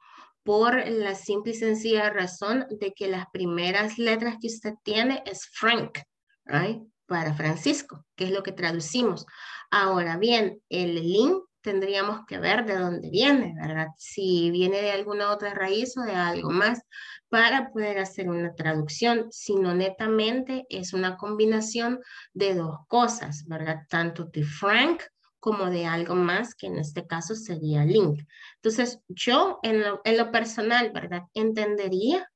por la simple y sencilla razón de que las primeras letras que usted tiene es Frank, right? Para Francisco, que es lo que traducimos. Ahora bien, el link tendríamos que ver de dónde viene, ¿verdad? Si viene de alguna otra raíz o de algo más para poder hacer una traducción, sino netamente es una combinación de dos cosas, ¿verdad? Tanto de Frank como de algo más, que en este caso sería Link. Entonces, yo en lo personal, ¿verdad? Entendería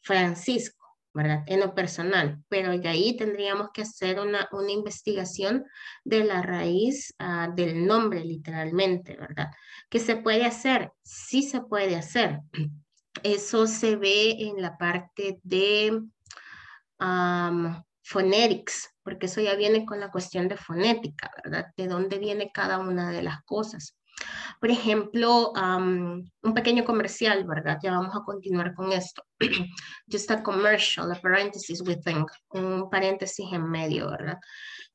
Francisco, ¿verdad? En lo personal, pero de ahí tendríamos que hacer una investigación de la raíz del nombre, literalmente, ¿verdad? ¿Qué se puede hacer? Sí se puede hacer. Eso se ve en la parte de phonetics, porque eso ya viene con la cuestión de fonética, ¿verdad? De dónde viene cada una de las cosas. Por ejemplo, un pequeño comercial, ¿verdad? Ya vamos a continuar con esto. Just a commercial, a parenthesis within, un paréntesis en medio, ¿verdad?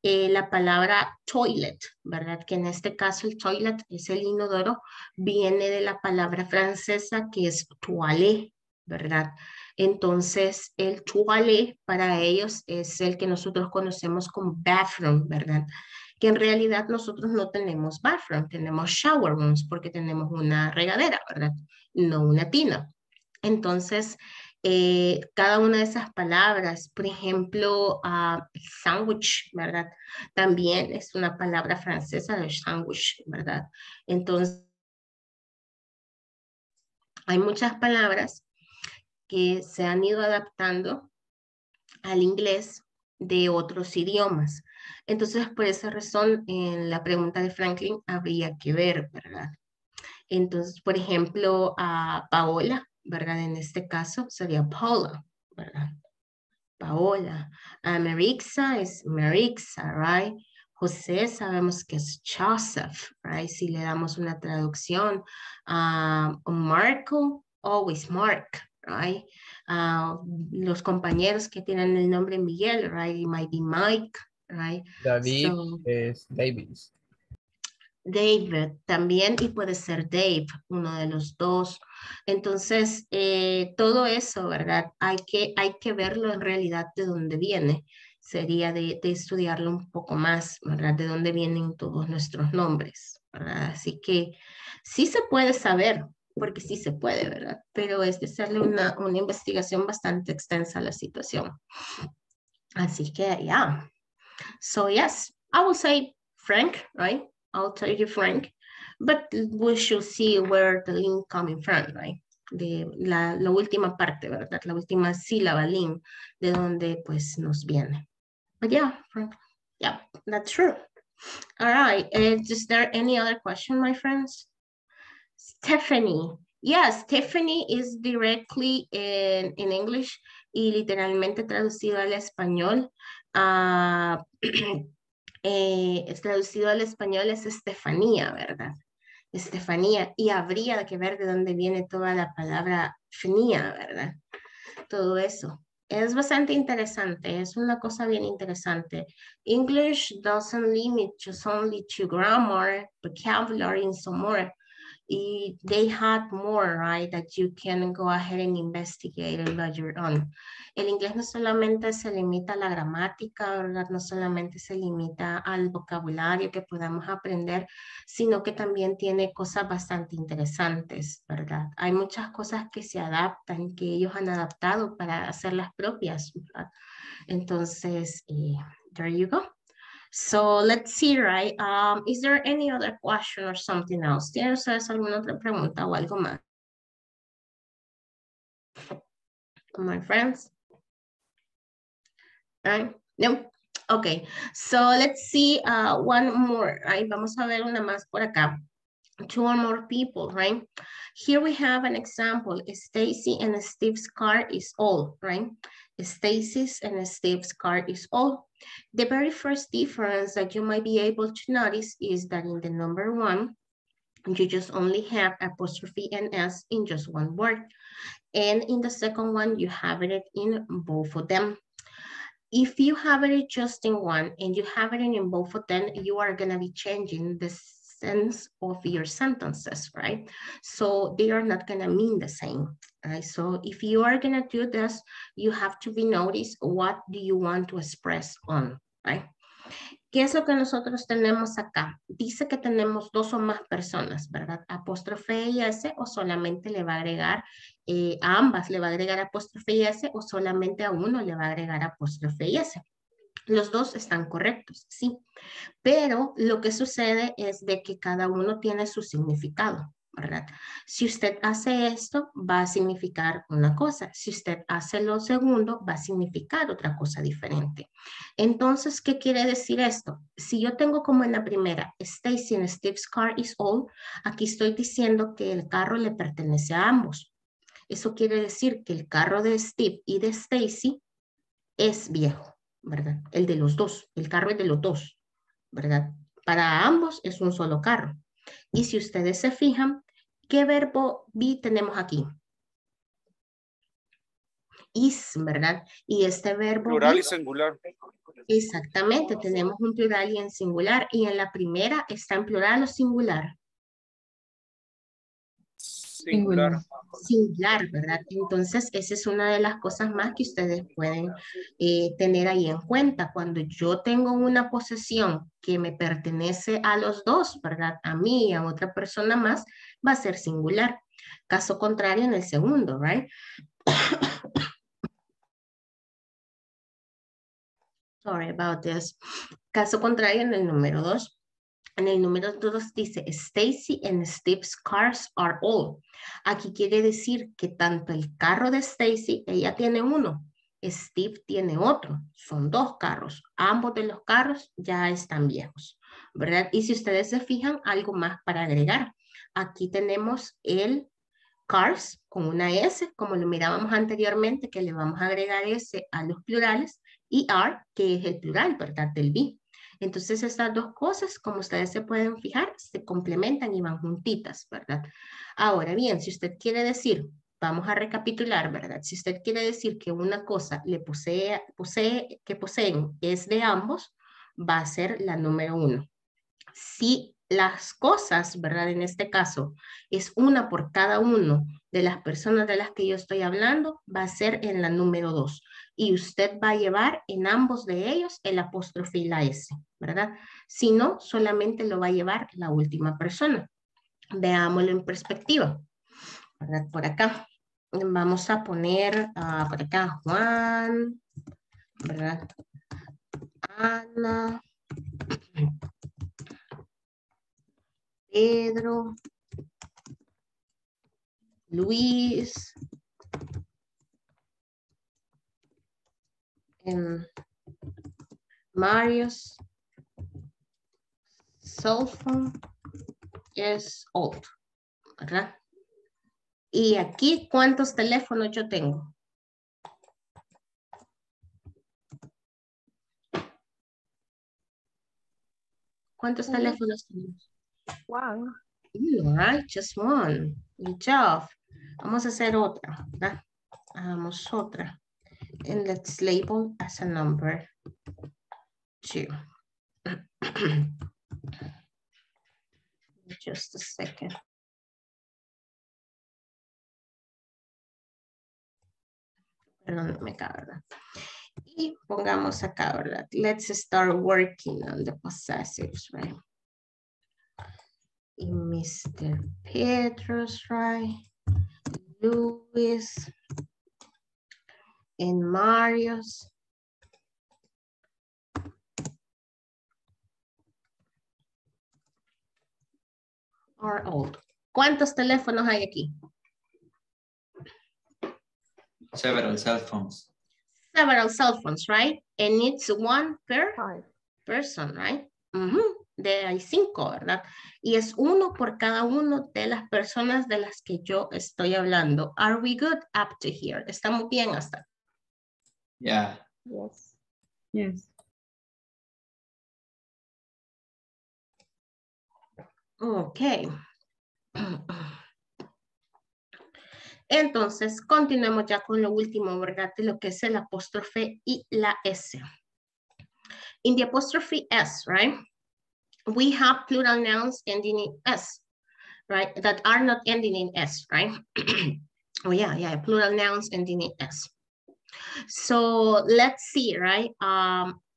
La palabra toilet, ¿verdad? Que en este caso el toilet es el inodoro, viene de la palabra francesa que es toilet, ¿verdad? Entonces, el toilet para ellos es el que nosotros conocemos como bathroom, ¿verdad? Que en realidad nosotros no tenemos bathroom, tenemos shower rooms porque tenemos una regadera, ¿verdad? No una tina. Entonces, cada una de esas palabras, por ejemplo, sandwich, ¿verdad? También es una palabra francesa de sandwich, ¿verdad? Entonces, hay muchas palabras que se han ido adaptando al inglés de otros idiomas. Entonces, por esa razón, en la pregunta de Franklin habría que ver, ¿verdad? Entonces, por ejemplo, a Paola, ¿verdad? En este caso sería Paola, ¿verdad? Paola. A Marixa es Marixa, right? José sabemos que es Joseph, right? Si le damos una traducción. Marco, always Mark, right? Los compañeros que tienen el nombre Miguel, right? It might be Mike, right? David es Davis. David también, y puede ser Dave, uno de los dos. Entonces, todo eso, ¿verdad? Hay que verlo en realidad de dónde viene. Sería de estudiarlo un poco más, ¿verdad? De dónde vienen todos nuestros nombres, ¿verdad? Así que sí se puede saber, porque sí se puede, ¿verdad? Pero es de hacerle una investigación bastante extensa a la situación. Así que, yeah. So, yes, I will say Frank, right? I'll tell you Frank, but we should see where the link coming from, right? La última parte, ¿verdad? La última sílaba, link, de donde pues nos viene. But yeah, Frank, yeah, that's true. All right, is there any other question, my friends? Stephanie. Yes, Stephanie is directly in English y literalmente traducido al español. Es traducido al español es Estefanía, ¿verdad? Estefanía, y habría que ver de dónde viene toda la palabra fnía, ¿verdad? Todo eso. Es bastante interesante, es una cosa bien interesante. English doesn't limit just only to grammar, vocabulary, and so more. Y they had more, right, that you can go ahead and investigate on your own. El inglés no solamente se limita a la gramática, ¿verdad? No solamente se limita al vocabulario que podamos aprender, sino que también tiene cosas bastante interesantes, ¿verdad? Hay muchas cosas que se adaptan, que ellos han adaptado para hacer las propias, ¿verdad? Entonces, there you go. So let's see, right? Is there any other question or something else? ¿Tienen ustedes alguna otra pregunta o algo más? My friends? Right? No? Okay. So let's see one more, right? Vamos a ver una más por acá. Two or more people, right? Here we have an example. Stacy and Steve's car is old, right? Stacy's and Steve's car is old. The very first difference that you might be able to notice is that in the number one, you just only have apostrophe and S in just one word. And in the second one, you have it in both of them. If you have it just in one and you have it in both of them, you are going to be changing the sense of your sentences, right? So they are not going to mean the same. Right? So if you are going to do this, you have to be noticed what do you want to express on, right? ¿Qué es lo que nosotros tenemos acá? Dice que tenemos dos o más personas, ¿verdad? Apóstrofe y S, o solamente le va a agregar, a ambas le va a agregar apóstrofe y S, o solamente a uno le va a agregar apóstrofe y S. Los dos están correctos, sí. Pero lo que sucede es de que cada uno tiene su significado, ¿verdad? Si usted hace esto, va a significar una cosa. Si usted hace lo segundo, va a significar otra cosa diferente. Entonces, ¿qué quiere decir esto? Si yo tengo como en la primera, Stacy and Steve's car is old, aquí estoy diciendo que el carro le pertenece a ambos. Eso quiere decir que el carro de Steve y de Stacy es viejo, ¿verdad? El de los dos, el carro es de los dos, ¿verdad? Para ambos es un solo carro. Y si ustedes se fijan, ¿qué verbo be tenemos aquí? Is, ¿verdad? Y este verbo... Plural y singular. Exactamente, tenemos un plural y en singular. Y en la primera, ¿está en plural o singular? Singular. Singular, ¿verdad? Entonces, esa es una de las cosas más que ustedes pueden tener ahí en cuenta. Cuando yo tengo una posesión que me pertenece a los dos, ¿verdad? A mí y a otra persona más, va a ser singular. Caso contrario en el segundo, ¿right? Sorry about this. Caso contrario en el número 2. En el número 2 dice, Stacy and Steve's cars are old. Aquí quiere decir que tanto el carro de Stacy, ella tiene uno, Steve tiene otro. Son dos carros. Ambos de los carros ya están viejos, ¿verdad? Y si ustedes se fijan, algo más para agregar. Aquí tenemos el cars con una S, como lo mirábamos anteriormente, que le vamos a agregar S a los plurales, y are, que es el plural, ¿verdad? Del be. Entonces estas dos cosas, como ustedes se pueden fijar, se complementan y van juntitas, ¿verdad? Ahora bien, si usted quiere decir, vamos a recapitular, ¿verdad? Si usted quiere decir que una cosa le poseen es de ambos, va a ser la número 1. Si las cosas, ¿verdad? En este caso, es una por cada uno de las personas de las que yo estoy hablando, va a ser en la número 2. Y usted va a llevar en ambos de ellos el apóstrofe y la S, ¿verdad? Si no, solamente lo va a llevar la última persona. Veámoslo en perspectiva, ¿verdad? Por acá. Vamos a poner por acá Juan, ¿verdad? Ana, Pedro, Luis, Marius, cell phone is old, ¿verdad? Y aquí, ¿cuántos teléfonos yo tengo? ¿Cuántos teléfonos tenemos? One. All right, just one. Good job. Vamos a hacer otra, ¿verdad? Hagamos otra. And let's label as a number 2. Just a second. Perdón, no me cabe, ¿verdad? Y pongamos acá, ¿verdad? Let's start working on the possessives, right? Y Mr. Petros, right? Luis. And Marius. Are old. ¿Cuántos teléfonos hay aquí? Several cell phones. Several cell phones, right? And it's one per person, right? Mm-hmm. Hay 5, ¿verdad? Y es uno por cada uno de las personas de las que yo estoy hablando. Are we good up to here? ¿Estamos bien hasta? Yeah. Yes. Yes. Okay. Entonces, continuemos ya con lo último, ¿verdad? De lo que es el apóstrofe y la S. In the apostrophe S, right? We have plural nouns ending in S, right? That are not ending in S, right? Oh, yeah, yeah, plural nouns ending in S. So let's see, right?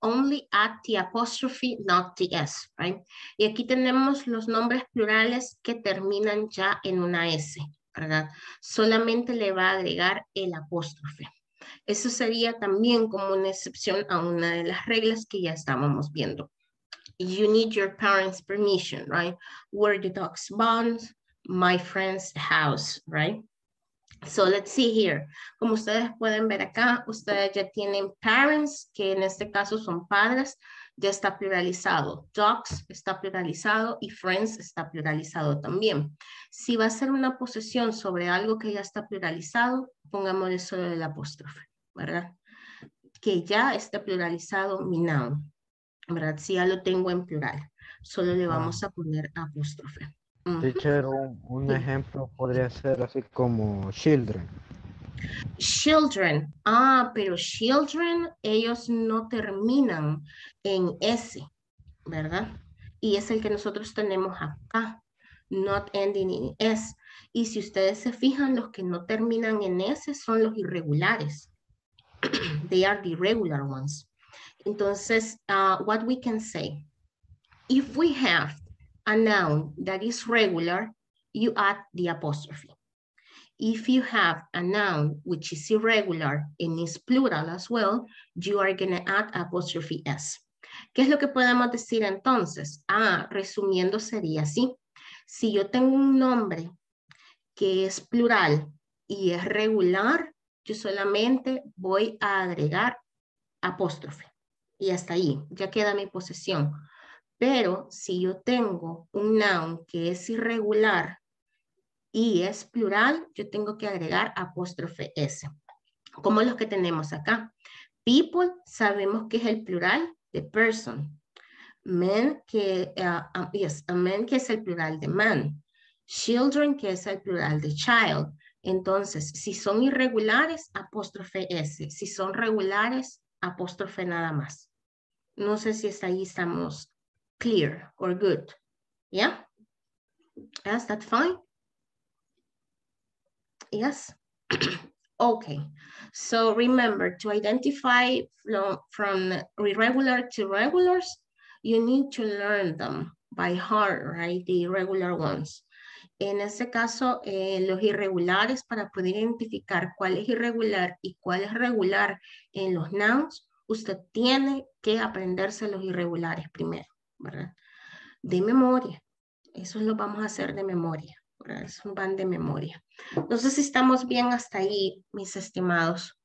Only at the apostrophe, not the S, right? Y aquí tenemos los nombres plurales que terminan ya en una S, ¿verdad? Solamente le va a agregar el apóstrofe. Eso sería también como una excepción a una de las reglas que ya estábamos viendo. You need your parents' permission, right? Where the dogs bound, my friend's house, right? So let's see here. Como ustedes pueden ver acá, ustedes ya tienen parents, que en este caso son padres, ya está pluralizado. Dogs está pluralizado y friends está pluralizado también. Si va a ser una posesión sobre algo que ya está pluralizado, pongámosle solo el apóstrofe, ¿verdad? Que ya está pluralizado mi noun, ¿verdad? Si ya lo tengo en plural, solo le vamos a poner apóstrofe. Teacher, un ejemplo podría ser así como children. Children. Ah, pero children, ellos no terminan en S, ¿verdad? Y es el que nosotros tenemos acá. Not ending in S. Y si ustedes se fijan, los que no terminan en S son los irregulares. They are the irregular ones. Entonces, what we can say, if we have a noun that is regular, you add the apostrophe. If you have a noun which is irregular and is plural as well, you are going to add apostrophe S. ¿Qué es lo que podemos decir entonces? Ah, resumiendo sería así. Si yo tengo un nombre que es plural y es regular, yo solamente voy a agregar apóstrofe. Y hasta ahí, ya queda mi posesión. Pero si yo tengo un noun que es irregular y es plural, yo tengo que agregar apóstrofe S, como los que tenemos acá. People, sabemos que es el plural de person. Men, que, men, que es el plural de man. Children, que es el plural de child. Entonces, si son irregulares, apóstrofe S. Si son regulares, apóstrofe nada más. No sé si hasta ahí estamos clear or good. Yeah? Is that fine? Yes? Okay. So remember, to identify from irregular to regulars, you need to learn them by heart, right? The irregular ones. En este caso, los irregulares, para poder identificar cuál es irregular y cuál es regular en los nouns, usted tiene que aprenderse los irregulares primero, ¿verdad? De memoria. Eso lo vamos a hacer de memoria, ¿verdad? Eso van de memoria. Entonces, ¿estamos bien hasta ahí, mis estimados?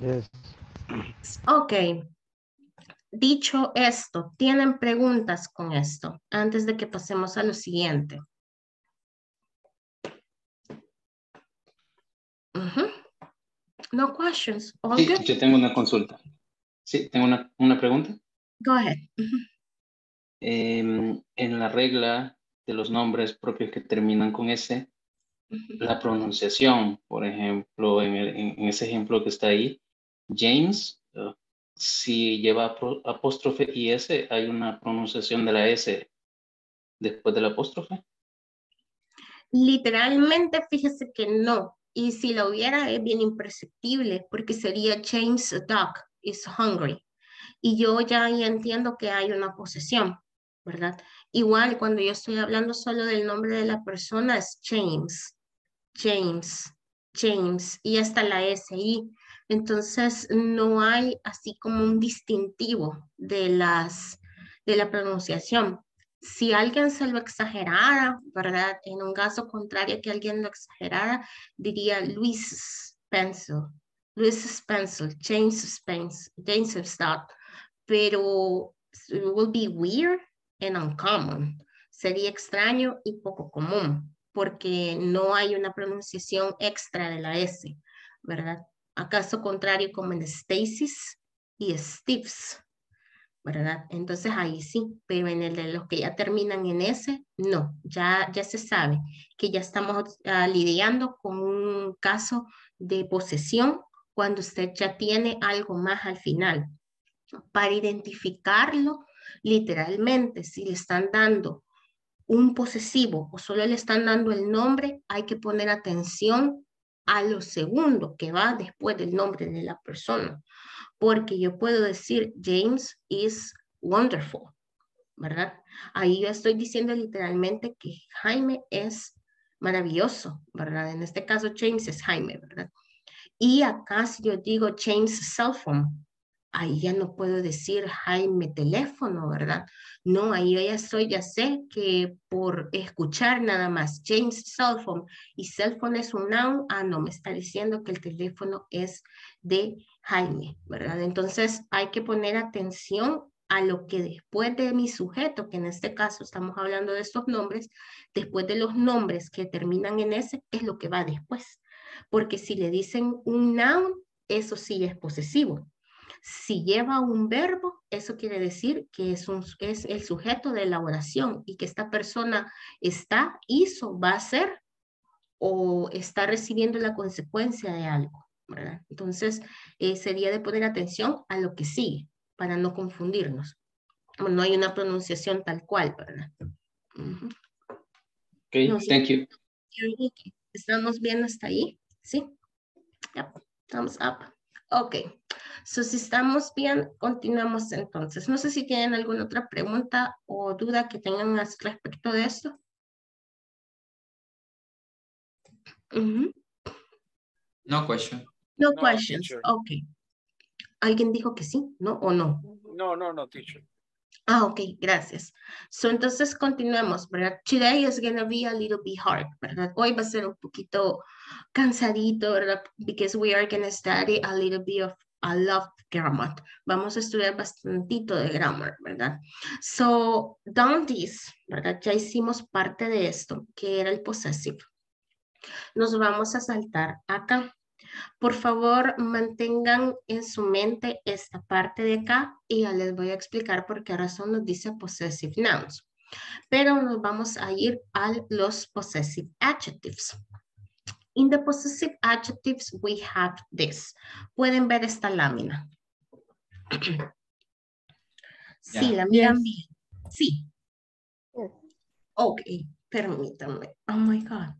Yes. Ok. Dicho esto, ¿tienen preguntas con esto? Antes de que pasemos a lo siguiente. Uh-huh. No questions. All sí, good? Yo tengo una consulta. Sí, tengo una pregunta. Go ahead. Uh-huh. En la regla de los nombres propios que terminan con S, uh-huh, la pronunciación, por ejemplo, en ese ejemplo que está ahí, James, si lleva apóstrofe y S, ¿hay una pronunciación de la S después del apóstrofe? Literalmente, fíjese que no. Y si lo hubiera, es bien imperceptible, porque sería James Duck is hungry. Y yo ya ahí entiendo que hay una posesión, ¿verdad? Igual, cuando yo estoy hablando solo del nombre de la persona, es James, James, James, y hasta la SI. Entonces, no hay así como un distintivo de la pronunciación. Si alguien se lo exagerara, ¿verdad? En un caso contrario que alguien lo exagerara, diría Luis Pencil, Luis Pencil, James Pencil, James Stott. Pero it will be weird and uncommon. Sería extraño y poco común, porque no hay una pronunciación extra de la S, ¿verdad? A caso contrario, como en Stacy y Steve's, ¿verdad? Entonces ahí sí, pero en el de los que ya terminan en S, no, ya se sabe que ya estamos lidiando con un caso de posesión cuando usted ya tiene algo más al final. Para identificarlo, literalmente, si le están dando un posesivo o solo le están dando el nombre, hay que poner atención a lo segundo que va después del nombre de la persona. Porque yo puedo decir, James is wonderful, ¿verdad? Ahí yo estoy diciendo literalmente que Jaime es maravilloso, ¿verdad? En este caso, James es Jaime, ¿verdad? Y acá si yo digo James cell phone, ahí ya no puedo decir Jaime teléfono, ¿verdad? No, ahí yo ya sé que por escuchar nada más James cell phone y cell phone es un noun, ah no, me está diciendo que el teléfono es de Jaime, ¿verdad? Entonces hay que poner atención a lo que después de mi sujeto, que en este caso estamos hablando de estos nombres, después de los nombres que terminan en S, es lo que va después. Porque si le dicen un noun, eso sí es posesivo. Si lleva un verbo, eso quiere decir que es el sujeto de la oración y que esta persona está, hizo, va a hacer o está recibiendo la consecuencia de algo, ¿verdad? Entonces, sería de poner atención a lo que sigue para no confundirnos. No hay una pronunciación tal cual, ¿verdad? Uh-huh. Ok, no, thank you. ¿Estamos bien hasta ahí? ¿Sí? Yep. Thumbs up. Ok, so si estamos bien, continuamos entonces. No sé si tienen alguna otra pregunta o duda que tengan respecto de esto. Uh-huh. No question. No questions, teacher. Ok. ¿Alguien dijo que sí, no o no? No, teacher. Ah, ok, gracias. So entonces continuemos, ¿verdad? Today is gonna be a little bit hard, ¿verdad? Hoy va a ser un poquito cansadito, ¿verdad? Because we are gonna study a little bit of I loved grammar. Vamos a estudiar bastantito de grammar, ¿verdad? So, done this, ¿verdad? Ya hicimos parte de esto, que era el possessive. Nos vamos a saltar acá. Por favor, mantengan en su mente esta parte de acá y ya les voy a explicar por qué razón nos dice possessive nouns. Pero nos vamos a ir a los possessive adjectives. In the possessive adjectives, we have this. Pueden ver esta lámina. Sí, la miran bien. Sí. Ok, permítanme. Oh my God.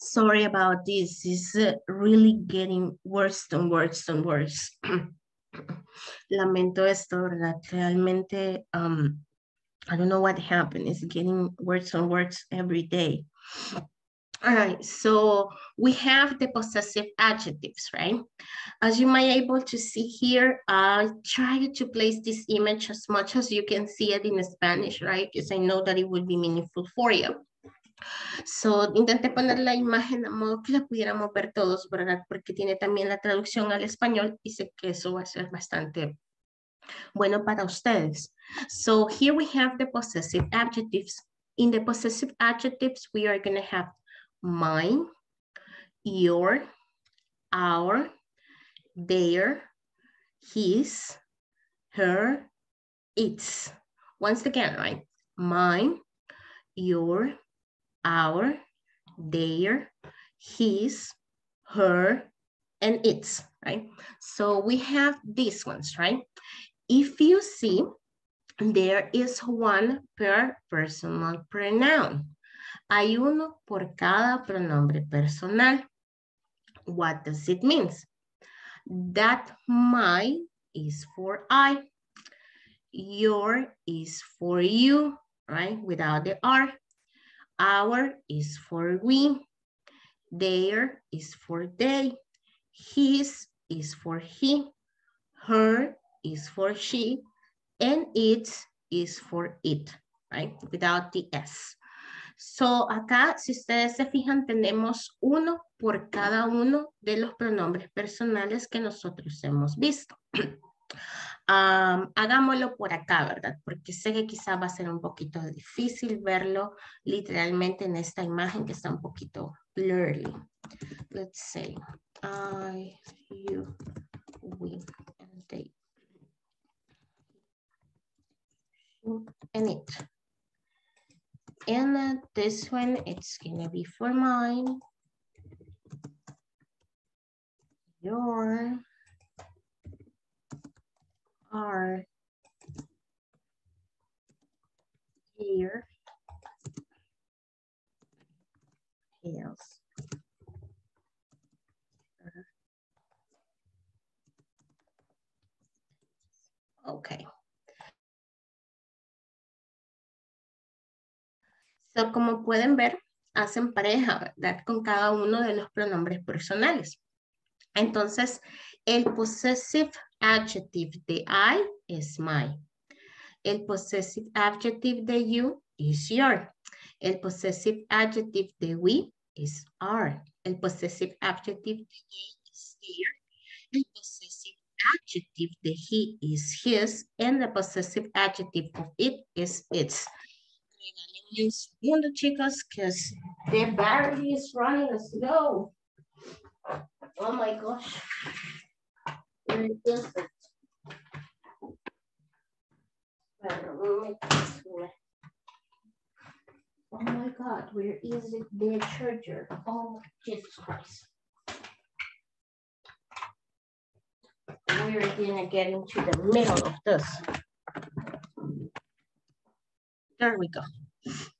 Sorry about this. It's really getting worse and worse and worse. Lamento esto, ¿verdad? Realmente, I don't know what happened. It's getting worse and worse every day. All right, so we have the possessive adjectives, right? As you might able to see here, try to place this image as much as you can see it in Spanish, right? Because I know that it would be meaningful for you. So, intenté poner la imagen a modo que la pudiéramos ver todos, ¿verdad? Porque tiene también la traducción al español y sé que eso va a ser bastante bueno para ustedes. So, here we have the possessive adjectives. In the possessive adjectives, we are going to have mine, your, our, their, his, her, its. Once again, right? Mine, your, our, their, his, her, and its, right? So we have these ones, right? If you see, there is one per personal pronoun. Hay uno por cada pronombre personal. What does it mean? That mine is for I. Your is for you, right? Without the R. Our is for we, their is for they, his is for he, her is for she, and it is for it, right? Without the S. So acá, si ustedes se fijan, tenemos uno por cada uno de los pronombres personales que nosotros hemos visto. Hagámoslo por acá, ¿verdad? Porque sé que quizás va a ser un poquito difícil verlo literalmente en esta imagen que está un poquito blurry. Let's say, I, you, we, and they, and it. And this one, it's gonna be for mine, your, are here, yes, okay. So, como pueden ver, hacen pareja, ¿verdad? Con cada uno de los pronombres personales. Entonces, el possessive adjective de I es my. El possessive adjective de you is your. El possessive adjective de we is our. El possessive adjective de he is their. El possessive adjective de he is his. And the possessive adjective of it is its. Un segundo, chicas, because the battery is running slow. Oh my gosh. Oh my God, where is it, the charger? Oh, Jesus Christ. We're gonna get into the middle of this. There we go.